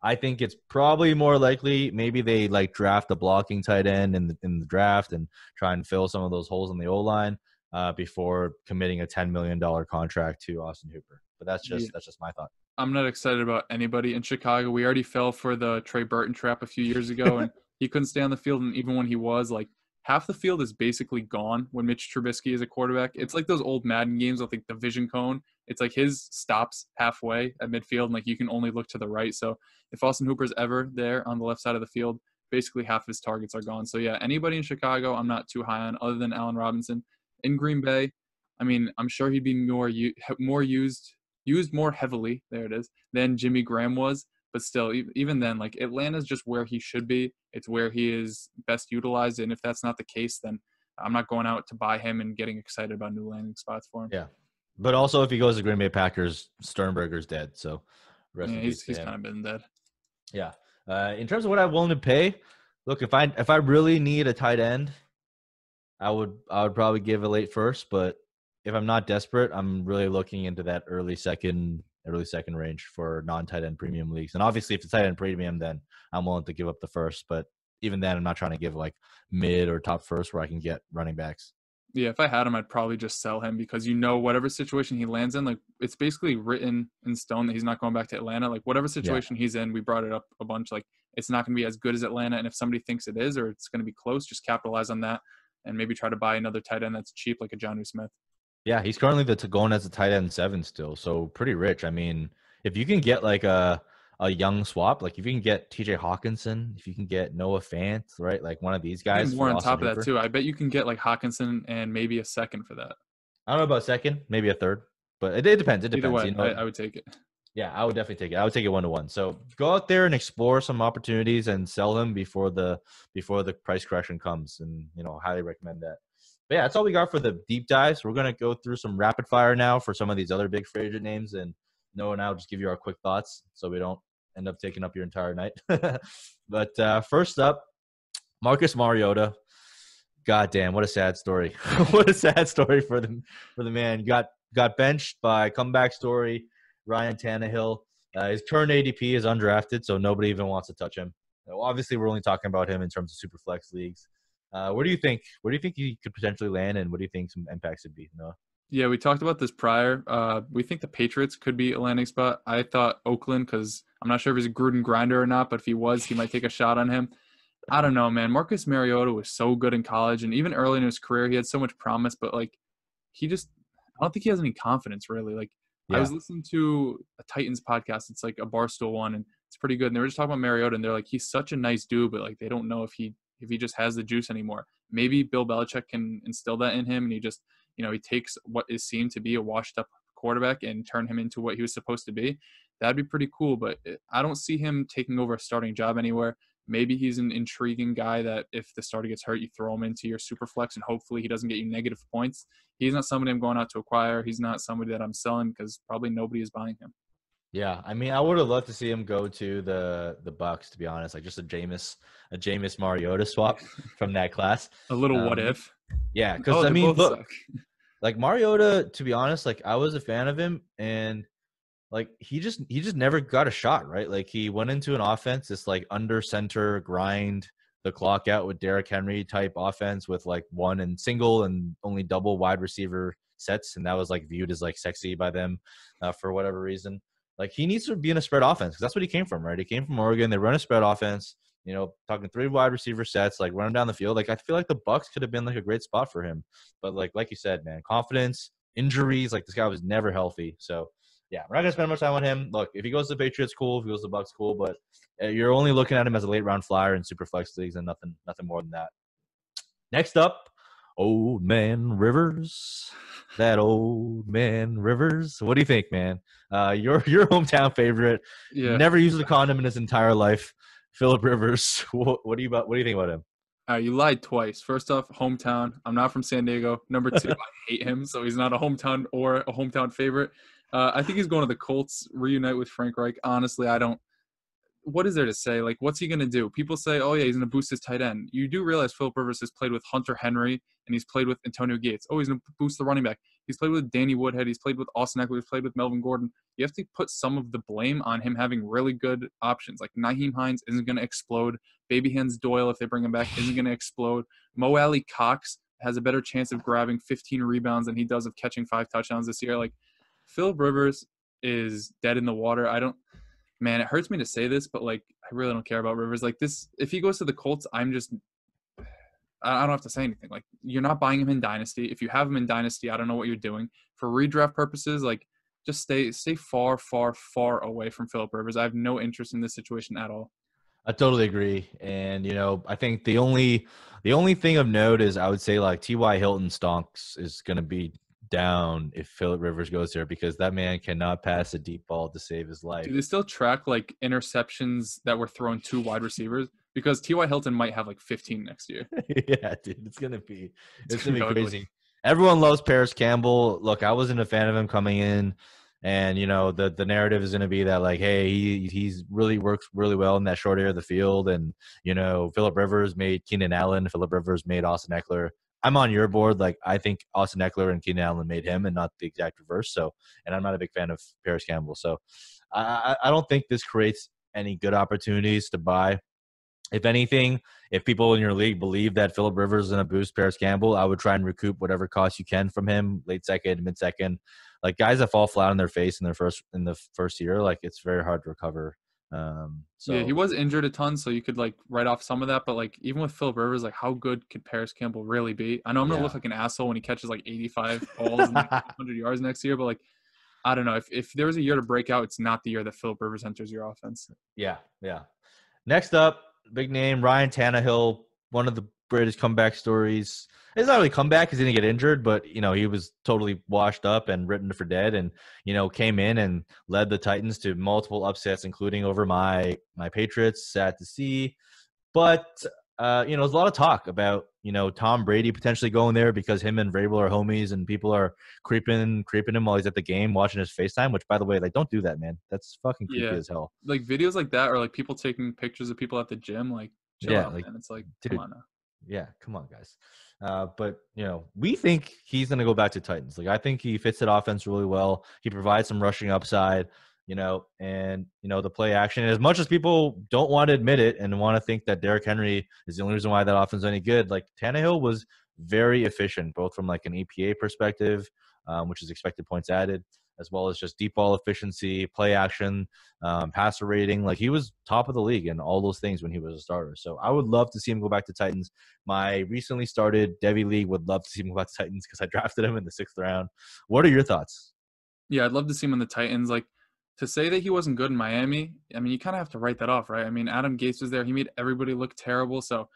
I think it's probably more likely maybe they like draft a blocking tight end in the, in the draft and try and fill some of those holes in the O-line uh, before committing a ten million dollars contract to Austin Hooper. But that's just yeah. that's just my thought. I'm not excited about anybody in Chicago. We already fell for the Trey Burton trap a few years ago, and he couldn't stay on the field. And even when he was, like, half the field is basically gone when Mitch Trubisky is a quarterback. It's like those old Madden games with, like, the vision cone. It's like his stops halfway at midfield, and, like, you can only look to the right. So if Austin Hooper's ever there on the left side of the field, basically half his targets are gone. So, yeah, anybody in Chicago I'm not too high on other than Allen Robinson. In Green Bay, I mean, I'm sure he'd be more u- more used – used more heavily, there it is, than Jimmy Graham was. But still, even then, like, Atlanta's just where he should be. It's where he is best utilized. And if that's not the case, then I'm not going out to buy him and getting excited about new landing spots for him. Yeah. But also, if he goes to Green Bay Packers, Sternberger's dead. So rest yeah, in he's, he's kind of been dead. Yeah. Uh, in terms of what I'm willing to pay, look, if I if I really need a tight end, I would I would probably give a late first, but if I'm not desperate, I'm really looking into that early second, early second range for non-tight end premium leagues. And obviously, if it's tight end premium, then I'm willing to give up the first. But even then, I'm not trying to give like mid or top first where I can get running backs. Yeah, if I had him, I'd probably just sell him because, you know, whatever situation he lands in, like, it's basically written in stone that he's not going back to Atlanta. Like, whatever situation yeah. he's in, we brought it up a bunch. Like, it's not going to be as good as Atlanta. And if somebody thinks it is or it's going to be close, just capitalize on that and maybe try to buy another tight end that's cheap, like a Jonnu Smith. Yeah, he's currently the, going as a tight end seven still, so pretty rich. I mean, if you can get like a a young swap, like if you can get T J Hawkinson, if you can get Noah Fant, right, like one of these guys. More on top of that too. I bet you can get like Hawkinson and maybe a second for that. I don't know about second, maybe a third, but it, it depends. It depends. Either way, you know, I, I would take it. Yeah, I would definitely take it. I would take it one to one. So go out there and explore some opportunities and sell them before the before the price correction comes. And you know, highly recommend that. But yeah, that's all we got for the deep dives. We're gonna go through some rapid fire now for some of these other big free agent names, and Noah and I will just give you our quick thoughts so we don't end up taking up your entire night. But uh, first up, Marcus Mariota. God damn, what a sad story. What a sad story for the for the man. Got got benched by comeback story Ryan Tannehill. Uh, his current A D P is undrafted, so nobody even wants to touch him. Now, obviously, we're only talking about him in terms of super flex leagues. Uh, where do you think? Where do you think he could potentially land, and what do you think some impacts would be? Noah? Yeah, we talked about this prior. Uh, we think the Patriots could be a landing spot. I thought Oakland because I'm not sure if he's a Gruden grinder or not, but if he was, he might take a shot on him. I don't know, man. Marcus Mariota was so good in college, and even early in his career, he had so much promise. But like, he just—I don't think he has any confidence, really. Like, yeah. I was listening to a Titans podcast. It's like a Barstool one, and it's pretty good. And they were just talking about Mariota, and they're like, he's such a nice dude, but like, they don't know if he if he just has the juice anymore. Maybe Bill Belichick can instill that in him, and he just, you know, he takes what is seen to be a washed-up quarterback and turn him into what he was supposed to be. That'd be pretty cool. But I don't see him taking over a starting job anywhere. Maybe he's an intriguing guy that if the starter gets hurt, you throw him into your super flex and hopefully he doesn't get you negative points. He's not somebody I'm going out to acquire. He's not somebody that I'm selling because probably nobody is buying him. Yeah, I mean, I would have loved to see him go to the the Bucs, to be honest, like just a Jameis a Jameis Mariota swap from that class. A little um, what if? Yeah, because oh, I mean, look, suck. Like Mariota, to be honest, like I was a fan of him, and like he just he just never got a shot, right? Like he went into an offense, this like under center grind the clock out with Derrick Henry type offense with like one and single and only double wide receiver sets, and that was like viewed as like sexy by them uh, for whatever reason. Like, he needs to be in a spread offense because that's what he came from, right? He came from Oregon. They run a spread offense, you know, talking three wide receiver sets, like running down the field. Like, I feel like the Bucs could have been, like, a great spot for him. But, like, like you said, man, confidence, injuries. Like, this guy was never healthy. So, yeah, we're not going to spend much time on him. Look, if he goes to the Patriots, cool. If he goes to the Bucs, cool. But you're only looking at him as a late-round flyer in super flex leagues and nothing, nothing more than that. Next up, old man Rivers. That old man Rivers. What do you think, man? Uh, your your hometown favorite. Yeah. Never used a condom in his entire life. Phillip Rivers. What, what do you about? What do you think about him? Uh, you lied twice. First off, hometown. I'm not from San Diego. Number two, I hate him, so he's not a hometown or a hometown favorite. Uh, I think he's going to the Colts. Reunite with Frank Reich. Honestly, I don't. What is there to say? Like, what's he going to do? People say, oh, yeah, he's going to boost his tight end. You do realize Phillip Rivers has played with Hunter Henry, and he's played with Antonio Gates. Oh, he's going to boost the running back. He's played with Danny Woodhead. He's played with Austin Ekeler. He's played with Melvin Gordon. You have to put some of the blame on him having really good options. Like, Nyheim Hines isn't going to explode. Baby Hands Doyle, if they bring him back, isn't going to explode. Mo Alley Cox has a better chance of grabbing fifteen rebounds than he does of catching five touchdowns this year. Like, Phillip Rivers is dead in the water. I don't – Man, it hurts me to say this, but, like, I really don't care about Rivers. Like, this – if he goes to the Colts, I'm just – I don't have to say anything. Like, you're not buying him in Dynasty. If you have him in Dynasty, I don't know what you're doing. For redraft purposes, like, just stay stay far, far, far away from Phillip Rivers. I have no interest in this situation at all. I totally agree. And, you know, I think the only the only thing of note is I would say, like, T Y Hilton stonks is going to be – down if Phillip Rivers goes there because that man cannot pass a deep ball to save his life. Do they still track like interceptions that were thrown to wide receivers? Because T Y Hilton might have like fifteen next year. Yeah, dude, it's gonna be it's, it's gonna, gonna be crazy. Ugly. Everyone loves Paris Campbell. Look, I wasn't a fan of him coming in, and you know the the narrative is gonna be that like, hey, he he's really works really well in that short area of the field, and you know Phillip Rivers made Keenan Allen, Phillip Rivers made Austin Ekeler. I'm on your board. Like, I think Austin Ekeler and Keenan Allen made him and not the exact reverse. So, and I'm not a big fan of Paris Campbell. So, I, I don't think this creates any good opportunities to buy. If anything, if people in your league believe that Phillip Rivers is going to boost Paris Campbell, I would try and recoup whatever cost you can from him, late second, mid second. Like, guys that fall flat on their face in their first in the first year, like, it's very hard to recover. Um, so yeah, he was injured a ton, so you could like write off some of that. But like, even with Phillip Rivers, like, how good could Paris Campbell really be? I know I'm gonna yeah. look like an asshole when he catches like eighty-five balls and like, one hundred yards next year, but like, I don't know. If if there was a year to break out, it's not the year that Phillip Rivers enters your offense. Yeah, yeah. Next up, big name Ryan Tannehill, one of the greatest comeback stories. It's not really comeback because he didn't get injured, but, you know, he was totally washed up and written for dead and, you know, came in and led the Titans to multiple upsets, including over my my Patriots. Sad to see. But, uh, you know, there's a lot of talk about, you know, Tom Brady potentially going there because him and Vrabel are homies and people are creeping creeping him while he's at the game watching his FaceTime, which, by the way, like, don't do that, man. That's fucking creepy yeah. as hell. Like, videos like that, or, like, people taking pictures of people at the gym, like, chill yeah, out, like, man. It's like, dude, come on now. Yeah, come on, guys. Uh, but, you know, we think he's going to go back to Titans. Like, I think he fits that offense really well. He provides some rushing upside, you know, and, you know, the play action. And as much as people don't want to admit it and want to think that Derrick Henry is the only reason why that offense is any good, like, Tannehill was very efficient, both from, like, an E P A perspective, um, which is expected points added, as well as just deep ball efficiency, play action, um, passer rating. Like, he was top of the league in all those things when he was a starter. So I would love to see him go back to Titans. My recently started Devi League would love to see him go back to Titans because I drafted him in the sixth round. What are your thoughts? Yeah, I'd love to see him in the Titans. Like, to say that he wasn't good in Miami, I mean, you kind of have to write that off, right? I mean, Adam Gase was there. He made everybody look terrible. So,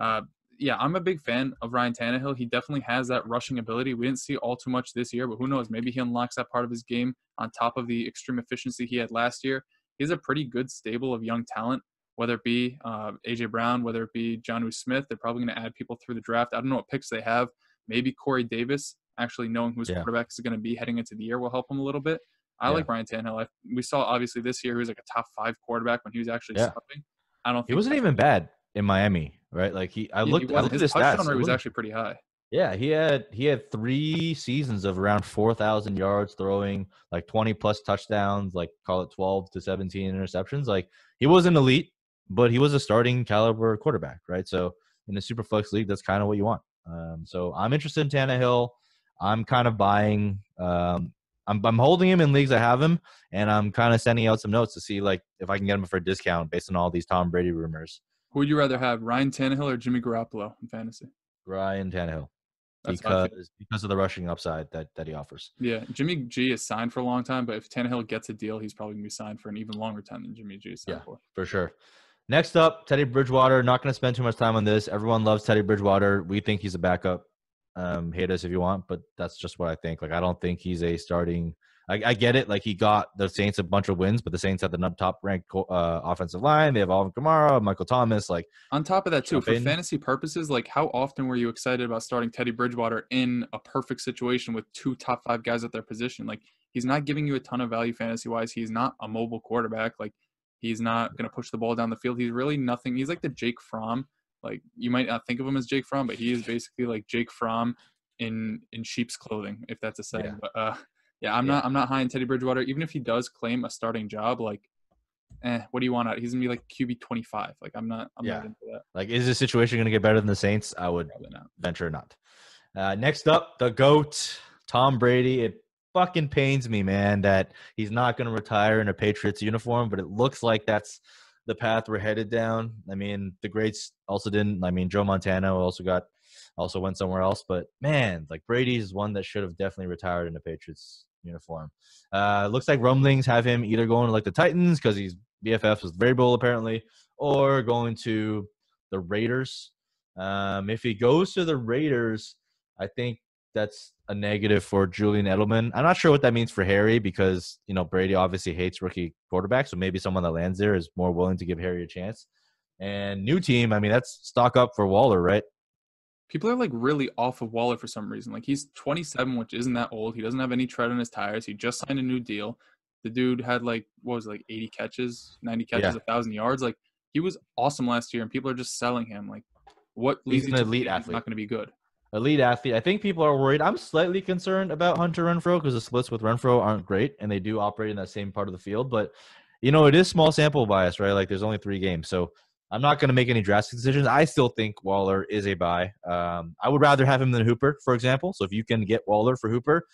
uh, yeah, I'm a big fan of Ryan Tannehill. He definitely has that rushing ability. We didn't see all too much this year, but who knows? Maybe he unlocks that part of his game on top of the extreme efficiency he had last year. He has a pretty good stable of young talent, whether it be uh, A J. Brown, whether it be Jonnu Smith. They're probably going to add people through the draft. I don't know what picks they have. Maybe Corey Davis, actually knowing who his yeah. quarterback is going to be heading into the year, will help him a little bit. I yeah. like Ryan Tannehill. I, we saw, obviously, this year he was like a top five quarterback when he was actually yeah. starting. I don't think he wasn't even bad in Miami. Right, like he, I yeah, looked. He I looked his at his touchdown rate was actually pretty high. Yeah, he had he had three seasons of around four thousand yards throwing, like twenty plus touchdowns, like call it twelve to seventeen interceptions. Like, he wasn't elite, but he was a starting caliber quarterback, right? So in a super flex league, that's kind of what you want. Um, so I'm interested in Tannehill. I'm kind of buying. Um, I'm I'm holding him in leagues I have him, and I'm kind of sending out some notes to see like if I can get him for a discount based on all these Tom Brady rumors. Who would you rather have, Ryan Tannehill or Jimmy Garoppolo in fantasy? Ryan Tannehill. That's because, because of the rushing upside that, that he offers. Yeah, Jimmy G is signed for a long time, but if Tannehill gets a deal, he's probably going to be signed for an even longer time than Jimmy G is signed yeah, for. for sure. Next up, Teddy Bridgewater. Not going to spend too much time on this. Everyone loves Teddy Bridgewater. We think he's a backup. Um, hate us if you want, but that's just what I think. Like, I don't think he's a starting – I, I get it. Like, he got the Saints a bunch of wins, but the Saints have the top-ranked uh, offensive line. They have Alvin Kamara, Michael Thomas. Like, on top of that, too, for fantasy purposes, like, how often were you excited about starting Teddy Bridgewater in a perfect situation with two top five guys at their position? Like, he's not giving you a ton of value fantasy-wise. He's not a mobile quarterback. Like, he's not going to push the ball down the field. He's really nothing. He's like the Jake Fromm. Like, you might not think of him as Jake Fromm, but he is basically like Jake Fromm in in sheep's clothing, if that's a saying. Yeah. But, uh, Yeah, I'm yeah. not I'm not high on Teddy Bridgewater. Even if he does claim a starting job, like, eh, what do you want out? He's going to be like Q B twenty-five. Like, I'm not I'm yeah. not into that. Like, is this situation going to get better than the Saints? I would not. venture not. Uh, next up, the GOAT, Tom Brady. It fucking pains me, man, that he's not going to retire in a Patriots uniform, but it looks like that's the path we're headed down. I mean, the greats also didn't. I mean, Joe Montana also got also went somewhere else. But, man, like, Brady is one that should have definitely retired in a Patriots uniform. Uh, looks like rumblings have him either going to like the Titans because he's B F Fs with Vrabel apparently, or going to the Raiders. Um, if he goes to the Raiders, I think that's a negative for Julian Edelman. I'm not sure what that means for Harry because, you know, Brady obviously hates rookie quarterbacks, so maybe someone that lands there is more willing to give Harry a chance. And new team, I mean, that's stock up for Waller, right? People are, like, really off of Waller for some reason. Like, he's twenty-seven, which isn't that old. He doesn't have any tread on his tires. He just signed a new deal. The dude had, like, what was it, like eighty catches, ninety catches, yeah. one thousand yards. Like, he was awesome last year, and people are just selling him. Like, what leads he's an elite athlete. He's not going to be good. Elite athlete. I think people are worried. I'm slightly concerned about Hunter Renfrow because the splits with Renfrow aren't great, and they do operate in that same part of the field. But, you know, it is small sample bias, right? Like, there's only three games. So, I'm not going to make any drastic decisions. I still think Waller is a buy. Um, I would rather have him than Hooper, for example. So if you can get Waller for Hooper,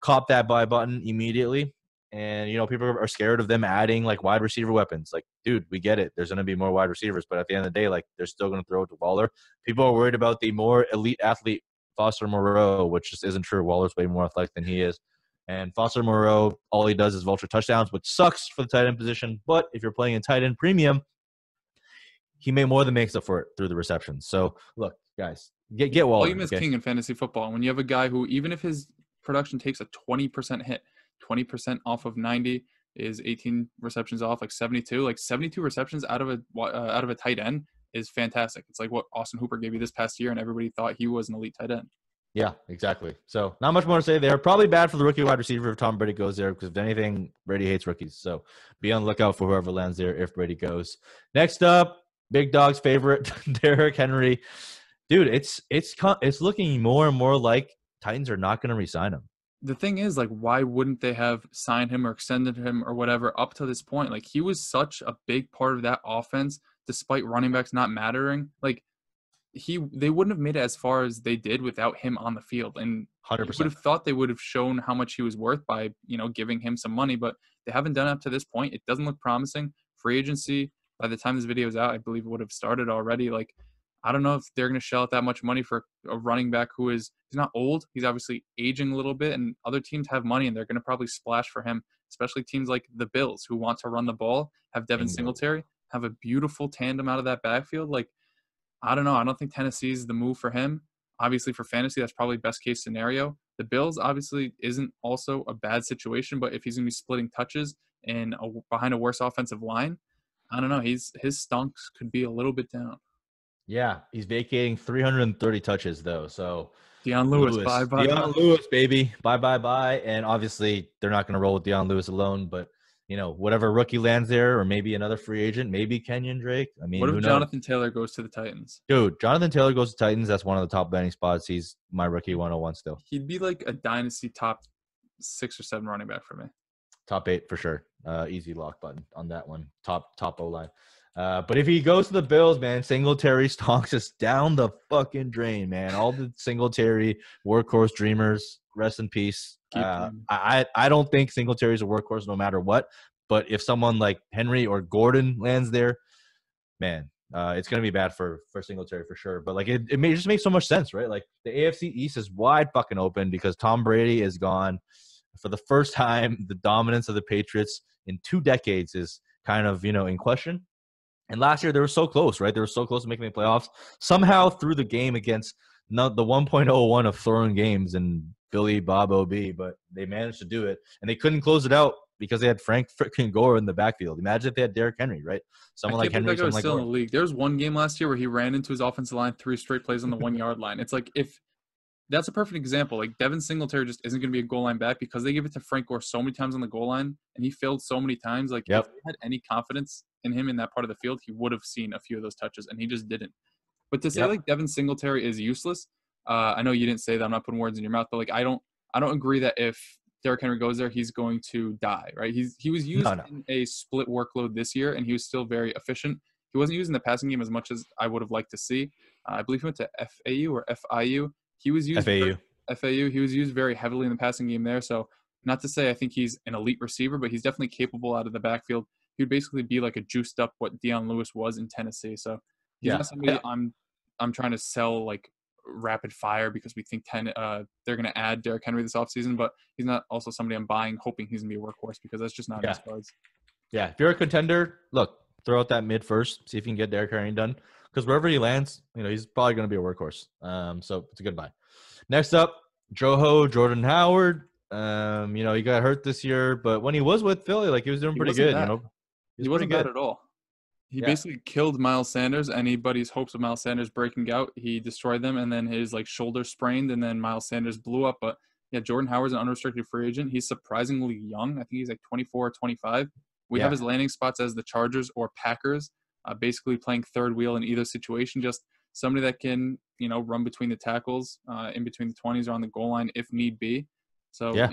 cop that buy button immediately. And, you know, people are scared of them adding, like, wide receiver weapons. Like, dude, we get it. There's going to be more wide receivers. But at the end of the day, like, they're still going to throw it to Waller. People are worried about the more elite athlete Foster Moreau, which just isn't true. Waller's way more athletic than he is. And Foster Moreau, all he does is vulture touchdowns, which sucks for the tight end position. But if you're playing in tight end premium, he may more than makes up for it through the receptions. So, look, guys. Get get well. Volume is okay. King in fantasy football. And when you have a guy who, even if his production takes a twenty percent hit, twenty percent off of ninety is eighteen receptions off, like seventy-two. Like seventy-two receptions out of a uh, out of a tight end is fantastic. It's like what Austin Hooper gave you this past year, and everybody thought he was an elite tight end. Yeah, exactly. So not much more to say there. Probably bad for the rookie wide receiver if Tom Brady goes there, because if anything, Brady hates rookies. So be on the lookout for whoever lands there if Brady goes. Next up, Big Dog's favorite, Derrick Henry. Dude, it's it's it's looking more and more like Titans are not going to re-sign him. The thing is, like, why wouldn't they have signed him or extended him or whatever up to this point? Like, he was such a big part of that offense, despite running backs not mattering. Like, he they wouldn't have made it as far as they did without him on the field. And one hundred percent. You would have thought they would have shown how much he was worth by, you know, giving him some money, but they haven't done it up to this point. It doesn't look promising. Free agency, by the time this video is out, I believe it would have started already. Like, I don't know if they're going to shell out that much money for a running back who is he's not old. He's obviously aging a little bit, and other teams have money, and they're going to probably splash for him, especially teams like the Bills, who want to run the ball, have Devin Singletary, have a beautiful tandem out of that backfield. Like, I don't know. I don't think Tennessee's the move for him. Obviously, for fantasy, that's probably best case scenario. The Bills obviously isn't also a bad situation, but if he's going to be splitting touches in a, behind a worse offensive line, I don't know. He's his stunks could be a little bit down. Yeah, he's vacating three hundred thirty touches though. So Deion Lewis, Lewis. bye bye. Deion Lewis, baby, bye bye bye. And obviously, they're not going to roll with Deion Lewis alone, but. You know, whatever rookie lands there, or maybe another free agent, maybe Kenyan Drake. I mean, what if Jonathan Taylor goes to the Titans? Dude, Jonathan Taylor goes to Titans. That's one of the top landing spots. He's my rookie one oh one still. He'd be like a dynasty top six or seven running back for me. Top eight for sure. Uh, easy lock button on that one. Top top O-line. Uh, but if he goes to the Bills, man, Singletary stonks us down the fucking drain, man. All the Singletary workhorse dreamers, rest in peace. Uh, I I don't think Singletary is a workhorse no matter what, but if someone like Henry or Gordon lands there, man, uh, it's gonna be bad for for Singletary for sure. But like it, it may just make so much sense, right? Like the A F C East is wide fucking open because Tom Brady is gone. For the first time, the dominance of the Patriots in two decades is kind of, you know, in question. And last year they were so close, right? They were so close to making the playoffs. Somehow through the game against not the one point oh one of throwing games and Billy Bob O B, but they managed to do it, and they couldn't close it out because they had Frank freaking Gore in the backfield. Imagine if they had Derrick Henry, right? Someone like Henry. Someone like still in the league. There was one game last year where he ran into his offensive line three straight plays on the one yard line. It's like if that's a perfect example. Like Devin Singletary just isn't going to be a goal line back because they give it to Frank Gore so many times on the goal line, and he failed so many times. Like yep. If they had any confidence in him in that part of the field, he would have seen a few of those touches, and he just didn't. But to say yep. like Devin Singletary is useless. Uh, I know you didn't say that. I'm not putting words in your mouth, but like I don't, I don't agree that if Derrick Henry goes there, he's going to die, right? He's he was used no, no. in a split workload this year, and he was still very efficient. He wasn't using the passing game as much as I would have liked to see. Uh, I believe he went to F A U or F I U. He was used F A U. F A U. He was used very heavily in the passing game there. So not to say I think he's an elite receiver, but he's definitely capable out of the backfield. He'd basically be like a juiced up what Deion Lewis was in Tennessee. So he's yeah, not somebody I'm I'm trying to sell like. Rapid fire because we think ten uh they're gonna add Derrick Henry this offseason, but he's not also somebody I'm buying hoping he's gonna be a workhorse because that's just not yeah. his cards. Yeah, if you're a contender, look, throw out that mid first, see if you can get Derrick Henry done. Because wherever he lands, you know, he's probably gonna be a workhorse. Um, so it's a good buy. Next up, Joho, Jordan Howard. Um, you know, he got hurt this year, but when he was with Philly, like he was doing he pretty good, bad. you know. He, was he wasn't good. bad at all. He yeah. basically killed Miles Sanders. Anybody's hopes of Miles Sanders breaking out, he destroyed them, and then his like shoulder sprained, and then Miles Sanders blew up. But yeah, Jordan Howard's an unrestricted free agent. He's surprisingly young. I think he's like twenty-four or twenty-five. We yeah. have his landing spots as the Chargers or Packers, uh, basically playing third wheel in either situation. Just somebody that can, you know, run between the tackles, uh, in between the twenties or on the goal line if need be. So yeah.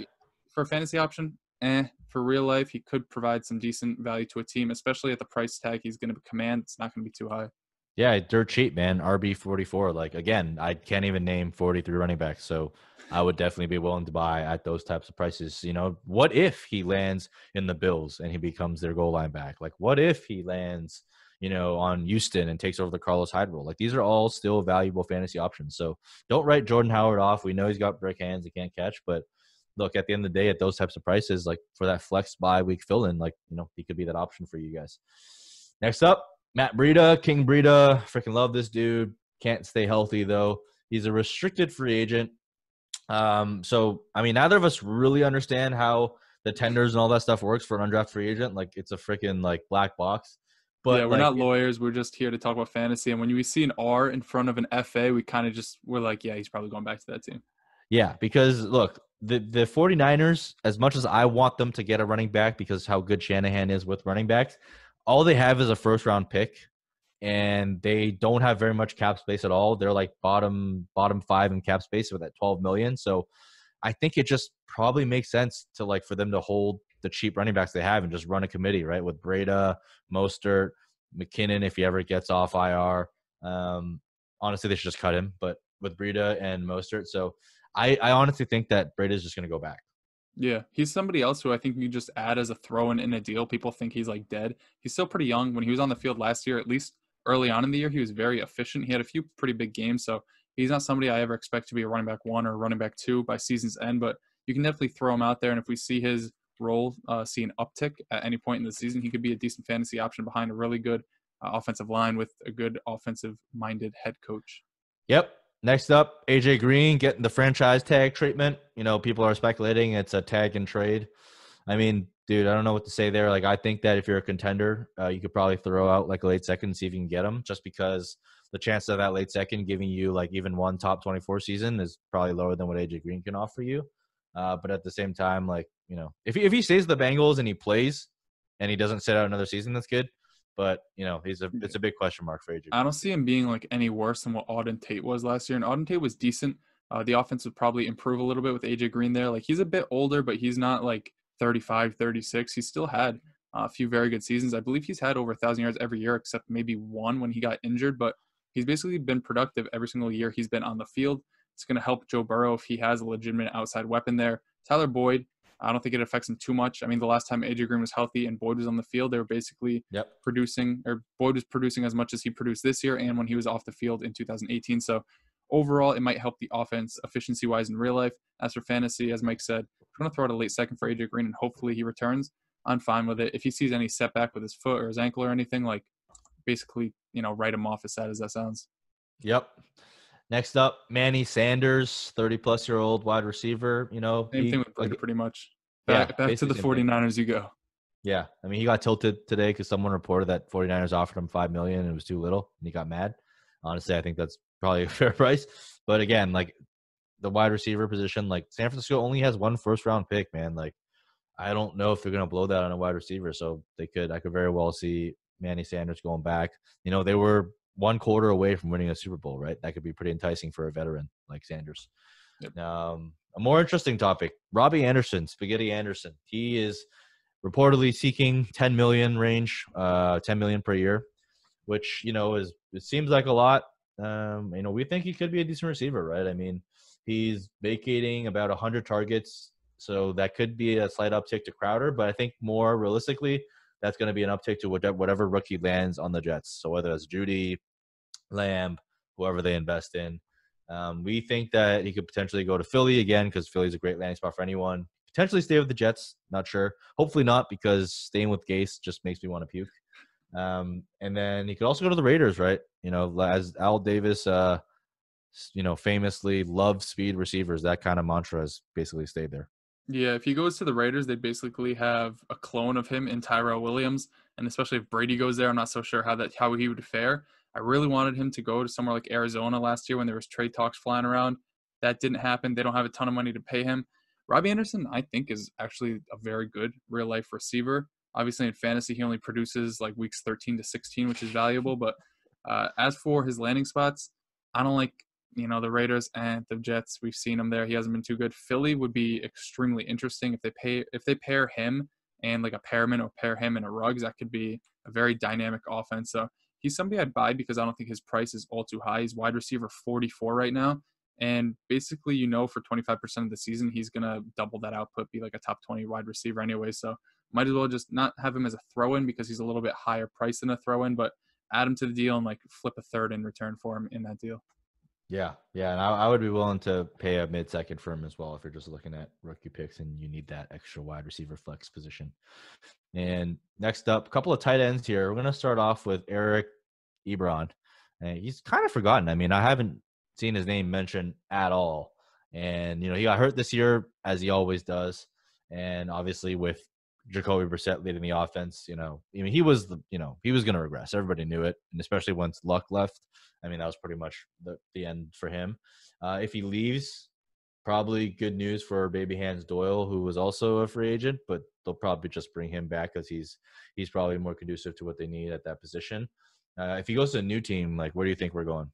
for a fantasy option, eh. For real life, he could provide some decent value to a team, especially at the price tag he's going to command. It's not going to be too high. Yeah, dirt cheap, man. R B forty-four. Like, again, I can't even name forty-three running backs, so I would definitely be willing to buy at those types of prices. You know, what if he lands in the Bills and he becomes their goal line back? Like, what if he lands, you know, on Houston and takes over the Carlos Hyde role? Like, these are all still valuable fantasy options. So don't write Jordan Howard off. We know he's got brick hands and can't catch, but look, at the end of the day, at those types of prices, like for that flex bye week fill-in, like, you know, he could be that option for you guys. Next up, Matt Breida, King Breida. Freaking love this dude. Can't stay healthy, though. He's a restricted free agent. Um, so, I mean, neither of us really understand how the tenders and all that stuff works for an undrafted free agent. Like, it's a freaking, like, black box. But yeah, we're like, not lawyers. We're just here to talk about fantasy. And when we see an R in front of an F A, we kind of just – we're like, yeah, he's probably going back to that team. Yeah, because, look, the, the 49ers, as much as I want them to get a running back because how good Shanahan is with running backs, all they have is a first-round pick, and they don't have very much cap space at all. They're like bottom bottom five in cap space with that twelve million dollars. So I think it just probably makes sense to like for them to hold the cheap running backs they have and just run a committee, right, with Breda, Mostert, McKinnon if he ever gets off I R. Um, honestly, they should just cut him, but with Breda and Mostert. So I, I honestly think that Breda's just going to go back. Yeah, he's somebody else who I think you just add as a throw-in in a deal. People think he's like dead. He's still pretty young. When he was on the field last year, at least early on in the year, he was very efficient. He had a few pretty big games, so he's not somebody I ever expect to be a running back one or running back two by season's end, but you can definitely throw him out there, and if we see his role uh, see an uptick at any point in the season, he could be a decent fantasy option behind a really good uh, offensive line with a good offensive-minded head coach. Yep. Next up, A J Green getting the franchise tag treatment. You know, people are speculating it's a tag and trade. I mean, dude, I don't know what to say there. Like, I think that if you're a contender, uh, you could probably throw out like a late second and see if you can get him, just because the chance of that late second giving you like even one top twenty-four season is probably lower than what A J Green can offer you. Uh, but at the same time, like, you know, if he, if he stays the Bengals and he plays and he doesn't sit out another season, that's good. But, you know, he's a it's a big question mark for A J. I don't see him being, like, any worse than what Auden Tate was last year. And Auden Tate was decent. Uh, the offense would probably improve a little bit with A J Green there. Like, he's a bit older, but he's not, like, thirty-five, thirty-six. He's still had a few very good seasons. I believe he's had over one thousand yards every year except maybe one when he got injured. But he's basically been productive every single year he's been on the field. It's going to help Joe Burrow if he has a legitimate outside weapon there. Tyler Boyd, I don't think it affects him too much. I mean, the last time A J Green was healthy and Boyd was on the field, they were basically yep. producing, or Boyd was producing as much as he produced this year and when he was off the field in two thousand eighteen. So overall, it might help the offense efficiency-wise in real life. As for fantasy, as Mike said, if you want to throw out a late second for A J Green and hopefully he returns, I'm fine with it. If he sees any setback with his foot or his ankle or anything, like basically, you know, write him off, as sad as that sounds. Yep. Next up, Manny Sanders, thirty-plus-year-old wide receiver. You know, Same he, thing with Brady, like, pretty much. Back, yeah, back to the 49ers you go. Yeah. I mean, he got tilted today because someone reported that 49ers offered him five million dollars and it was too little, and he got mad. Honestly, I think that's probably a fair price. But, again, like, the wide receiver position, like, San Francisco only has one first-round pick, man. Like, I don't know if they're going to blow that on a wide receiver. So, they could – I could very well see Manny Sanders going back. You know, they were – one quarter away from winning a Super Bowl, right? That could be pretty enticing for a veteran like Sanders. Yep. Um, a more interesting topic, Robbie Anderson, Spaghetti Anderson. He is reportedly seeking ten million range, uh, ten million per year, which, you know, is, it seems like a lot. Um, you know, we think he could be a decent receiver, right? I mean, he's vacating about one hundred targets, so that could be a slight uptick to Crowder, but I think more realistically, that's going to be an uptick to whatever rookie lands on the Jets. So whether that's Judy, Lamb, whoever they invest in. Um, we think that he could potentially go to Philly again because Philly's a great landing spot for anyone. Potentially stay with the Jets, not sure. Hopefully not, because staying with Gase just makes me want to puke. Um, and then he could also go to the Raiders, right? You know, as Al Davis, uh, you know, famously loves speed receivers. That kind of mantra has basically stayed there. Yeah, if he goes to the Raiders, they basically have a clone of him in Tyrell Williams. And especially if Brady goes there, I'm not so sure how that how he would fare. I really wanted him to go to somewhere like Arizona last year when there was trade talks flying around. That didn't happen. They don't have a ton of money to pay him. Robbie Anderson, I think, is actually a very good real-life receiver. Obviously, in fantasy, he only produces like weeks thirteen to sixteen, which is valuable. But uh, as for his landing spots, I don't like, you know, the Raiders and the Jets. We've seen him there. He hasn't been too good. Philly would be extremely interesting if they pay if they pair him and like a Perriman or pair him and a Ruggs. That could be a very dynamic offense. So he's somebody I'd buy because I don't think his price is all too high. He's wide receiver forty-four right now. And basically, you know, for twenty-five percent of the season, he's going to double that output, be like a top twenty wide receiver anyway. So might as well just not have him as a throw-in because he's a little bit higher price than a throw-in, but add him to the deal and like flip a third in return for him in that deal. Yeah. Yeah. And I, I would be willing to pay a mid-second for him as well if you're just looking at rookie picks and you need that extra wide receiver flex position. And next up, a couple of tight ends here. We're going to start off with Eric Ebron. And he's kind of forgotten. I mean, I haven't seen his name mentioned at all. And, you know, he got hurt this year, as he always does. And obviously with Jacoby Brissett leading the offense, you know, I mean, he was, the, you know, he was going to regress. Everybody knew it. And especially once Luck left, I mean, that was pretty much the, the end for him. Uh, if he leaves, probably good news for Baby Hands Doyle, who was also a free agent, but they'll probably just bring him back because he's, he's probably more conducive to what they need at that position. Uh, if he goes to a new team, like, where do you think we're going?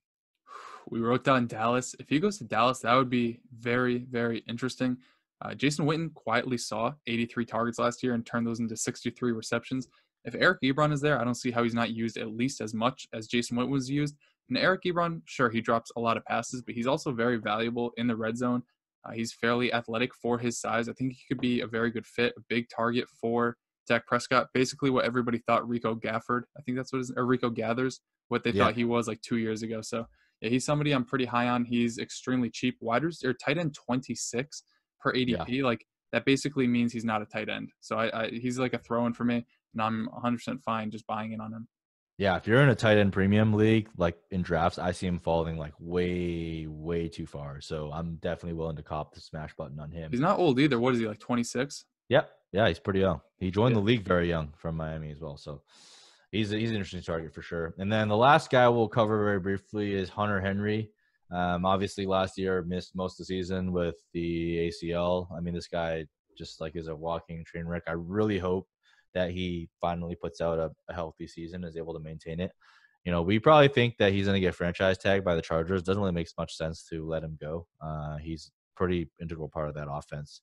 We wrote down Dallas. If he goes to Dallas, that would be very, very interesting. Uh, Jason Witten quietly saw eighty-three targets last year and turned those into sixty-three receptions. If Eric Ebron is there, I don't see how he's not used at least as much as Jason Witten was used. And Eric Ebron, sure, he drops a lot of passes, but he's also very valuable in the red zone. Uh, he's fairly athletic for his size. I think he could be a very good fit, a big target for Dak Prescott, basically what everybody thought Rico Gafford, I think that's what his, or Rico Gathers, what they yeah. thought he was like two years ago. So yeah, he's somebody I'm pretty high on. He's extremely cheap. Wide receiver, tight end twenty-six per A D P. Yeah. Like that basically means he's not a tight end. So I, I he's like a throw in for me, and I'm one hundred percent fine just buying in on him. Yeah, if you're in a tight end premium league, like in drafts, I see him falling like way, way too far. So I'm definitely willing to cop the smash button on him. He's not old either. What is he, like twenty-six? Yep. Yeah, he's pretty young. He joined yeah. the league very young from Miami as well. So he's, a, he's an interesting target for sure. And then the last guy we'll cover very briefly is Hunter Henry. Um, obviously, last year missed most of the season with the A C L. I mean, this guy just like is a walking train wreck. I really hope that he finally puts out a, a healthy season, is able to maintain it. You know, we probably think that he's going to get franchise tagged by the Chargers. Doesn't really make much sense to let him go. Uh, he's pretty integral part of that offense.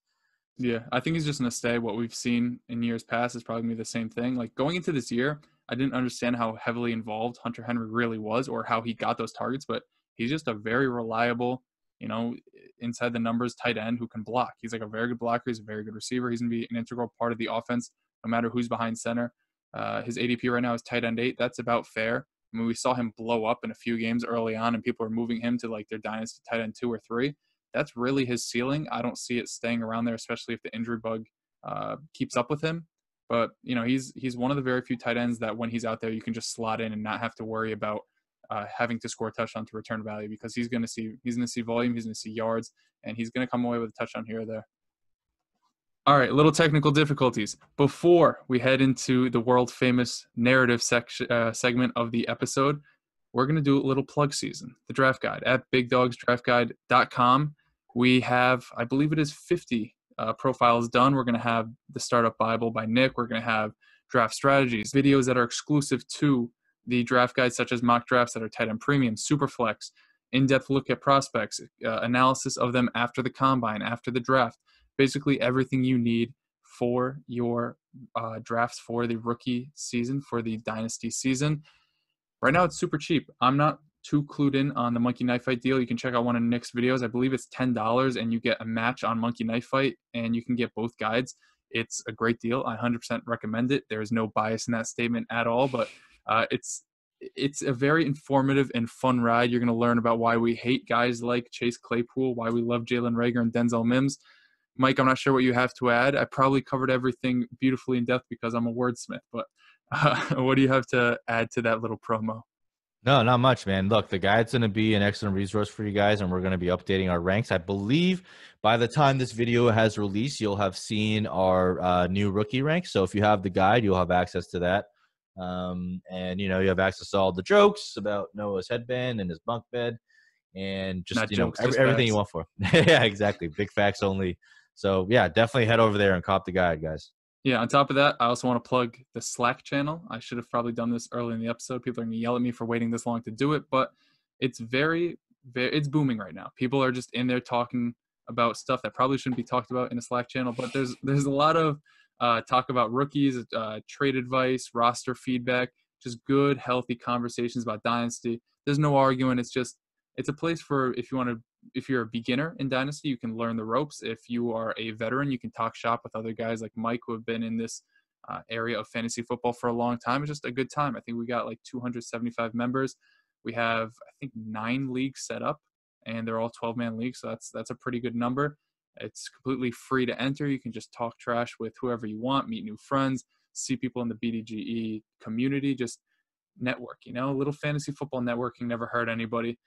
Yeah, I think he's just going to stay. What we've seen in years past is probably going to be the same thing. Like going into this year, I didn't understand how heavily involved Hunter Henry really was or how he got those targets, but he's just a very reliable, you know, inside the numbers tight end who can block. He's like a very good blocker. He's a very good receiver. He's going to be an integral part of the offense no matter who's behind center. Uh, his A D P right now is tight end eight. That's about fair. I mean, we saw him blow up in a few games early on, and people are moving him to like their dynasty tight end two or three. That's really his ceiling. I don't see it staying around there, especially if the injury bug uh, keeps up with him. But, you know, he's he's one of the very few tight ends that when he's out there, you can just slot in and not have to worry about uh, having to score a touchdown to return value, because he's going to see he's going to see volume, he's going to see yards, and he's going to come away with a touchdown here or there. All right, little technical difficulties. Before we head into the world-famous narrative section uh, segment of the episode, we're going to do a little plug season, the draft guide at big dogs draft guide dot com. We have, I believe it is fifty uh, profiles done. We're going to have the Startup Bible by Nick. We're going to have draft strategies, videos that are exclusive to the draft guide, such as mock drafts that are tight end premium, super flex, in-depth look at prospects, uh, analysis of them after the combine, after the draft, basically everything you need for your uh, drafts for the rookie season, for the dynasty season. Right now, it's super cheap. I'm not too clued in on the Monkey Knife Fight deal. You can check out one of Nick's videos. I believe it's ten dollars, and you get a match on Monkey Knife Fight, and you can get both guides. It's a great deal. I one hundred percent recommend it. There is no bias in that statement at all, but uh, it's it's a very informative and fun ride. You're going to learn about why we hate guys like Chase Claypool, why we love Jalen Reagor and Denzel Mims. Mike, I'm not sure what you have to add. I probably covered everything beautifully in depth because I'm a wordsmith, but uh, what do you have to add to that little promo? No, not much, man. Look, the guide's going to be an excellent resource for you guys, and we're going to be updating our ranks. I believe by the time this video has released, you'll have seen our uh, new rookie ranks. So if you have the guide, you'll have access to that. Um, and, you know, you have access to all the jokes about Noah's headband and his bunk bed and just, Not you jokes, know, every, just everything facts. You want for him. Yeah, exactly. Big facts only. So, yeah, definitely head over there and cop the guide, guys. Yeah, on top of that, I also want to plug the Slack channel. I should have probably done this early in the episode. People are going to yell at me for waiting this long to do it, but it's very, very, it's booming right now. People are just in there talking about stuff that probably shouldn't be talked about in a Slack channel, but there's there's a lot of uh, talk about rookies, uh, trade advice, roster feedback, just good, healthy conversations about Dynasty. There's no arguing. It's just, it's a place for if you want to, if you're a beginner in Dynasty, you can learn the ropes. If you are a veteran, you can talk shop with other guys like Mike who have been in this uh, area of fantasy football for a long time. It's just a good time. I think we got like two hundred seventy-five members. We have, I think, nine leagues set up, and they're all twelve-man leagues, so that's that's a pretty good number. It's completely free to enter. You can just talk trash with whoever you want, meet new friends, see people in the B D G E community, just network. You know, a little fantasy football networking never hurt anybody.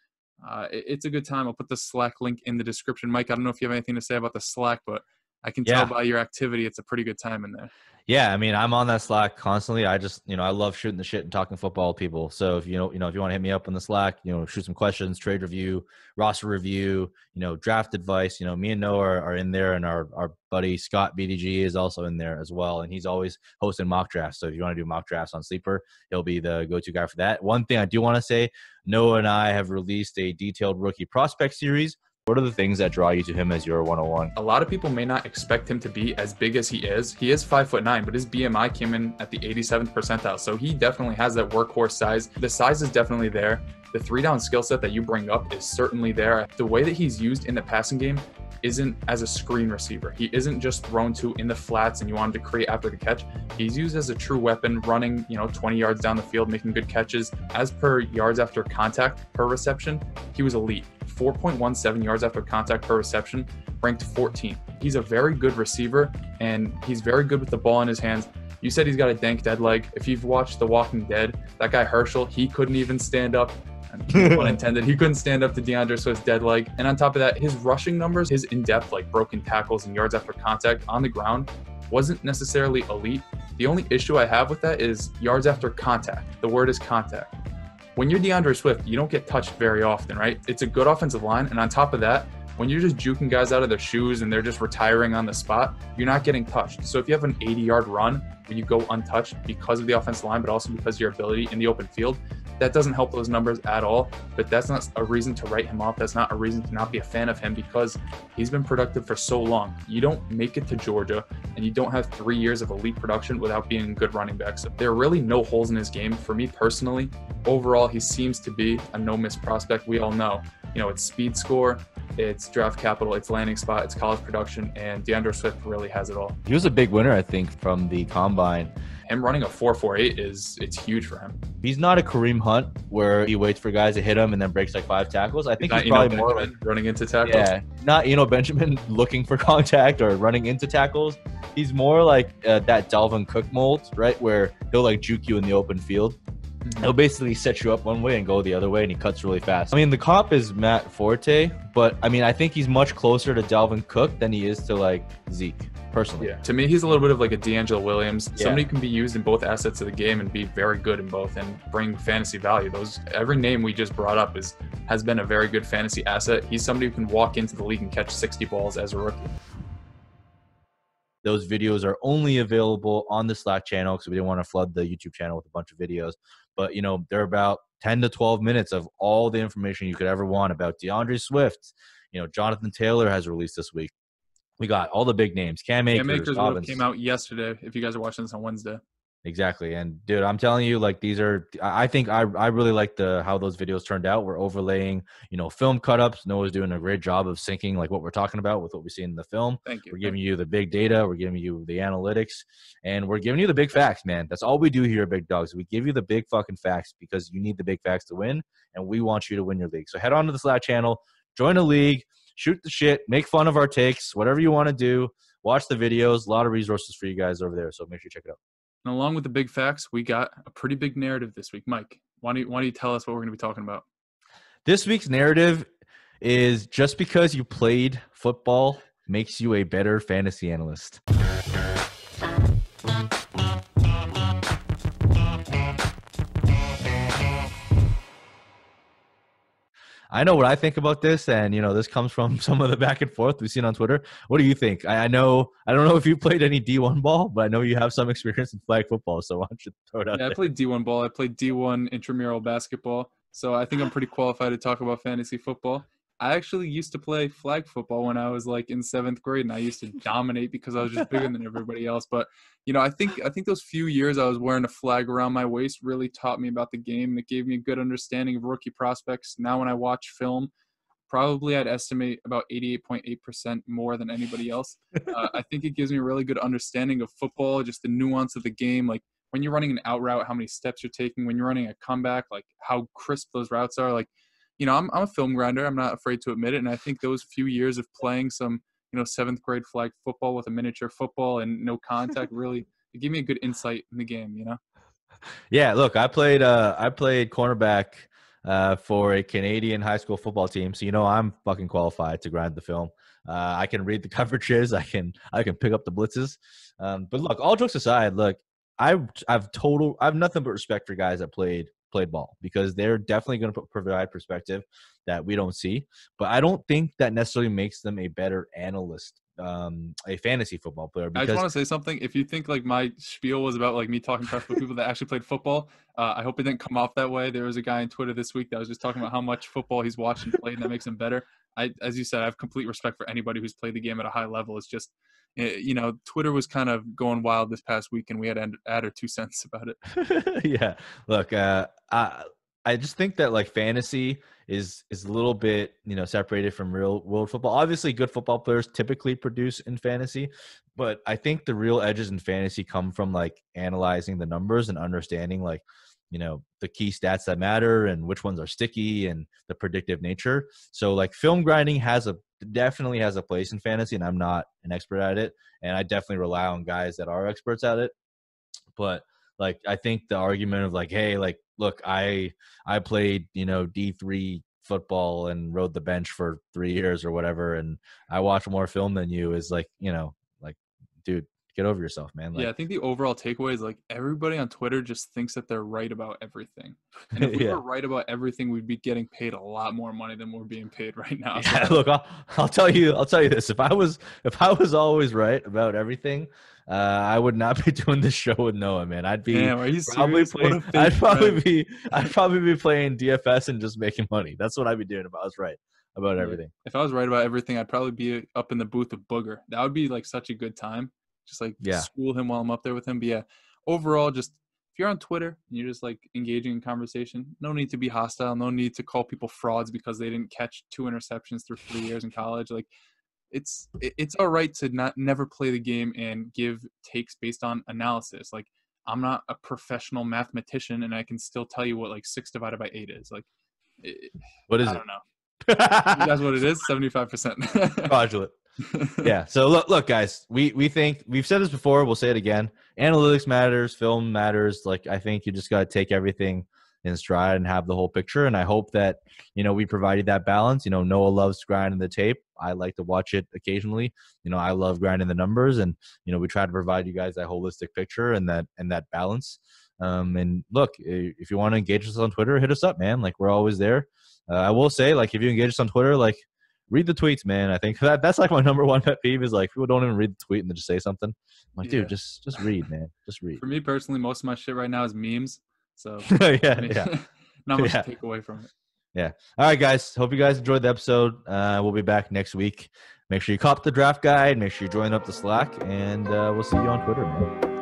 Uh, it, it's a good time. I'll put the Slack link in the description. Mike, I don't know if you have anything to say about the Slack, but I can yeah. tell by your activity, it's a pretty good time in there. Yeah. I mean, I'm on that Slack constantly. I just, you know, I love shooting the shit and talking football with people. So if you know, you know, if you want to hit me up on the Slack, you know, shoot some questions, trade review, roster review, you know, draft advice, you know, me and Noah are, are in there, and our, our buddy Scott B D G E is also in there as well. And he's always hosting mock drafts. So if you want to do mock drafts on Sleeper, he'll be the go-to guy for that. One thing I do want to say, Noah and I have released a detailed rookie prospect series. What are the things that draw you to him as your one oh one? A lot of people may not expect him to be as big as he is. He is five foot nine, but his B M I came in at the eighty-seventh percentile. So he definitely has that workhorse size. The size is definitely there. The three down skill set that you bring up is certainly there. The way that he's used in the passing game isn't as a screen receiver. He isn't just thrown to in the flats and you want him to create after the catch. He's used as a true weapon, running, you know, twenty yards down the field, making good catches. As per yards after contact per reception, he was elite. four point one seven yards after contact per reception, ranked fourteenth. He's a very good receiver, and he's very good with the ball in his hands. You said he's got a dank dead leg. If you've watched The Walking Dead, that guy Herschel, he couldn't even stand up. Pun intended. He couldn't stand up to DeAndre Swift's dead leg. And on top of that, his rushing numbers, his in-depth, like broken tackles and yards after contact on the ground, wasn't necessarily elite. The only issue I have with that is yards after contact. The word is contact. When you're DeAndre Swift, you don't get touched very often, right? It's a good offensive line. And on top of that, when you're just juking guys out of their shoes and they're just retiring on the spot, you're not getting touched. So if you have an eighty-yard run where you go untouched because of the offensive line, but also because of your ability in the open field, that doesn't help those numbers at all. But that's not a reason to write him off. That's not a reason to not be a fan of him, because he's been productive for so long. You don't make it to Georgia and you don't have three years of elite production without being a good running back. So there are really no holes in his game for me personally. Overall, he seems to be a no-miss prospect. We all know, you know, it's speed score, it's draft capital, it's landing spot, it's college production, and DeAndre Swift really has it all. He was a big winner, I think, from the combine. Him running a four four eight is it's huge for him. He's not a Kareem Hunt where he waits for guys to hit him and then breaks like five tackles. I think he's, he's probably more like running into tackles. Yeah, not Eno Benjamin looking for contact or running into tackles. He's more like uh, that Dalvin Cook mold, right, where he'll like juke you in the open field. He'll basically set you up one way and go the other way, and he cuts really fast. I mean, the comp is Matt Forte, but I mean, I think he's much closer to Dalvin Cook than he is to like Zeke, personally. Yeah. To me, he's a little bit of like a D'Angelo Williams. Yeah. Somebody can be used in both assets of the game and be very good in both and bring fantasy value. Those every name we just brought up is has been a very good fantasy asset. He's somebody who can walk into the league and catch sixty balls as a rookie. Those videos are only available on the Slack channel because we didn't want to flood the YouTube channel with a bunch of videos. But, you know, they're about ten to twelve minutes of all the information you could ever want about DeAndre Swift. You know, Jonathan Taylor has released this week. We got all the big names. Cam Akers, Cam Akers Robbins. Came out yesterday, if you guys are watching this on Wednesday. Exactly. And, dude, I'm telling you, like, these are – I think I, I really like the how those videos turned out. We're overlaying, you know, film cut-ups. Noah's doing a great job of syncing, like, what we're talking about with what we see in the film. Thank you. We're giving you the big data. We're giving you the analytics. And we're giving you the big facts, man. That's all we do here at Big Dogs. We give you the big fucking facts because you need the big facts to win, and we want you to win your league. So head on to the Slack channel. Join a league. Shoot the shit. Make fun of our takes. Whatever you want to do. Watch the videos. A lot of resources for you guys over there, so make sure you check it out. And along with the big facts, we got a pretty big narrative this week. Mike, why don't you, why don't you tell us what we're going to be talking about? This week's narrative is just because you played football makes you a better fantasy analyst. I know what I think about this, and, you know, this comes from some of the back and forth we've seen on Twitter. What do you think? I, I know – I don't know if you played any D one ball, but I know you have some experience in flag football, so why don't you throw it out yeah, there? I played D one ball. I played D one intramural basketball, so I think I'm pretty qualified to talk about fantasy football. I actually used to play flag football when I was, like, in seventh grade, and I used to dominate because I was just bigger than everybody else. But, you know, I think I think those few years I was wearing a flag around my waist really taught me about the game, and it gave me a good understanding of rookie prospects. Now when I watch film, probably I'd estimate about eighty-eight point eight percent more than anybody else. Uh, I think it gives me a really good understanding of football, just the nuance of the game, like when you're running an out route, how many steps you're taking, when you're running a comeback, like how crisp those routes are, like, you know, I'm, I'm a film grinder. I'm not afraid to admit it. And I think those few years of playing some, you know, seventh grade flag football with a miniature football and no contact really, it gave me a good insight in the game, you know? Yeah, look, I played uh, I played cornerback uh, for a Canadian high school football team, so you know I'm fucking qualified to grind the film. Uh, I can read the coverages. I can I can pick up the blitzes. Um, but look, all jokes aside, look, I I've total I've nothing but respect for guys that played played ball, because they're definitely going to provide perspective that we don't see. But I don't think that necessarily makes them a better analyst. Um, a fantasy football player. I just want to say something. If you think like my spiel was about like me talking trash with people that actually played football, uh, I hope it didn't come off that way. There was a guy on Twitter this week that was just talking about how much football he's watched and played, and that makes him better. I, as you said, I have complete respect for anybody who's played the game at a high level. It's just, you know, Twitter was kind of going wild this past week, and we had to add our two cents about it. Yeah, look, uh, I I just think that like fantasy is is a little bit, you know, separated from real world football. Obviously, good football players typically produce in fantasy, but I think the real edges in fantasy come from like analyzing the numbers and understanding like, you know, the key stats that matter and which ones are sticky and the predictive nature. So like film grinding has a definitely has a place in fantasy, and I'm not an expert at it, and I definitely rely on guys that are experts at it. But like, I think the argument of like, hey, like, look, I I played, you know, D three football and rode the bench for three years or whatever, and I watched more film than you is like, you know, like, dude, get over yourself, man. Like, yeah, I think the overall takeaway is like everybody on Twitter just thinks that they're right about everything. And if we yeah. were right about everything, we'd be getting paid a lot more money than we're being paid right now. Yeah, so. Look, I'll, I'll tell you, I'll tell you this. If I was, if I was always right about everything, uh, I would not be doing this show with Noah, man. I'd be Damn, are you probably playing, thing, I'd probably right? be, I'd probably be playing D F S and just making money. That's what I'd be doing if I was right about everything. If I was right about everything, I'd probably be up in the booth with Booger. That would be like such a good time. Just like yeah. school him while I'm up there with him. But yeah, overall, just if you're on Twitter and you're just like engaging in conversation, no need to be hostile. No need to call people frauds because they didn't catch two interceptions through three years in college. Like it's, it's all right to not never play the game and give takes based on analysis. Like I'm not a professional mathematician and I can still tell you what like six divided by eight is. Like it, what is I it? I don't know. That's what it is. seventy-five percent fraudulent. Yeah. So look, look, guys, we, we think we've said this before. We'll say it again. Analytics matters. Film matters. Like, I think you just got to take everything in stride and have the whole picture. And I hope that, you know, we provided that balance. You know, Noah loves grinding the tape. I like to watch it occasionally. You know, I love grinding the numbers, and, you know, we try to provide you guys that holistic picture and that, and that balance. Um, and look, if you want to engage us on Twitter, hit us up, man. Like, we're always there. Uh, I will say, like, if you engage us on Twitter, like, read the tweets, man. I think that that's like my number one pet peeve is like people don't even read the tweet and they just say something. I'm like, yeah. dude, just just read, man. Just read. For me personally, most of my shit right now is memes. So yeah, I mean, yeah. not much yeah. to take away from it. Yeah. All right, guys. Hope you guys enjoyed the episode. Uh, we'll be back next week. Make sure you cop the draft guide. Make sure you join up the Slack, and uh, we'll see you on Twitter, man.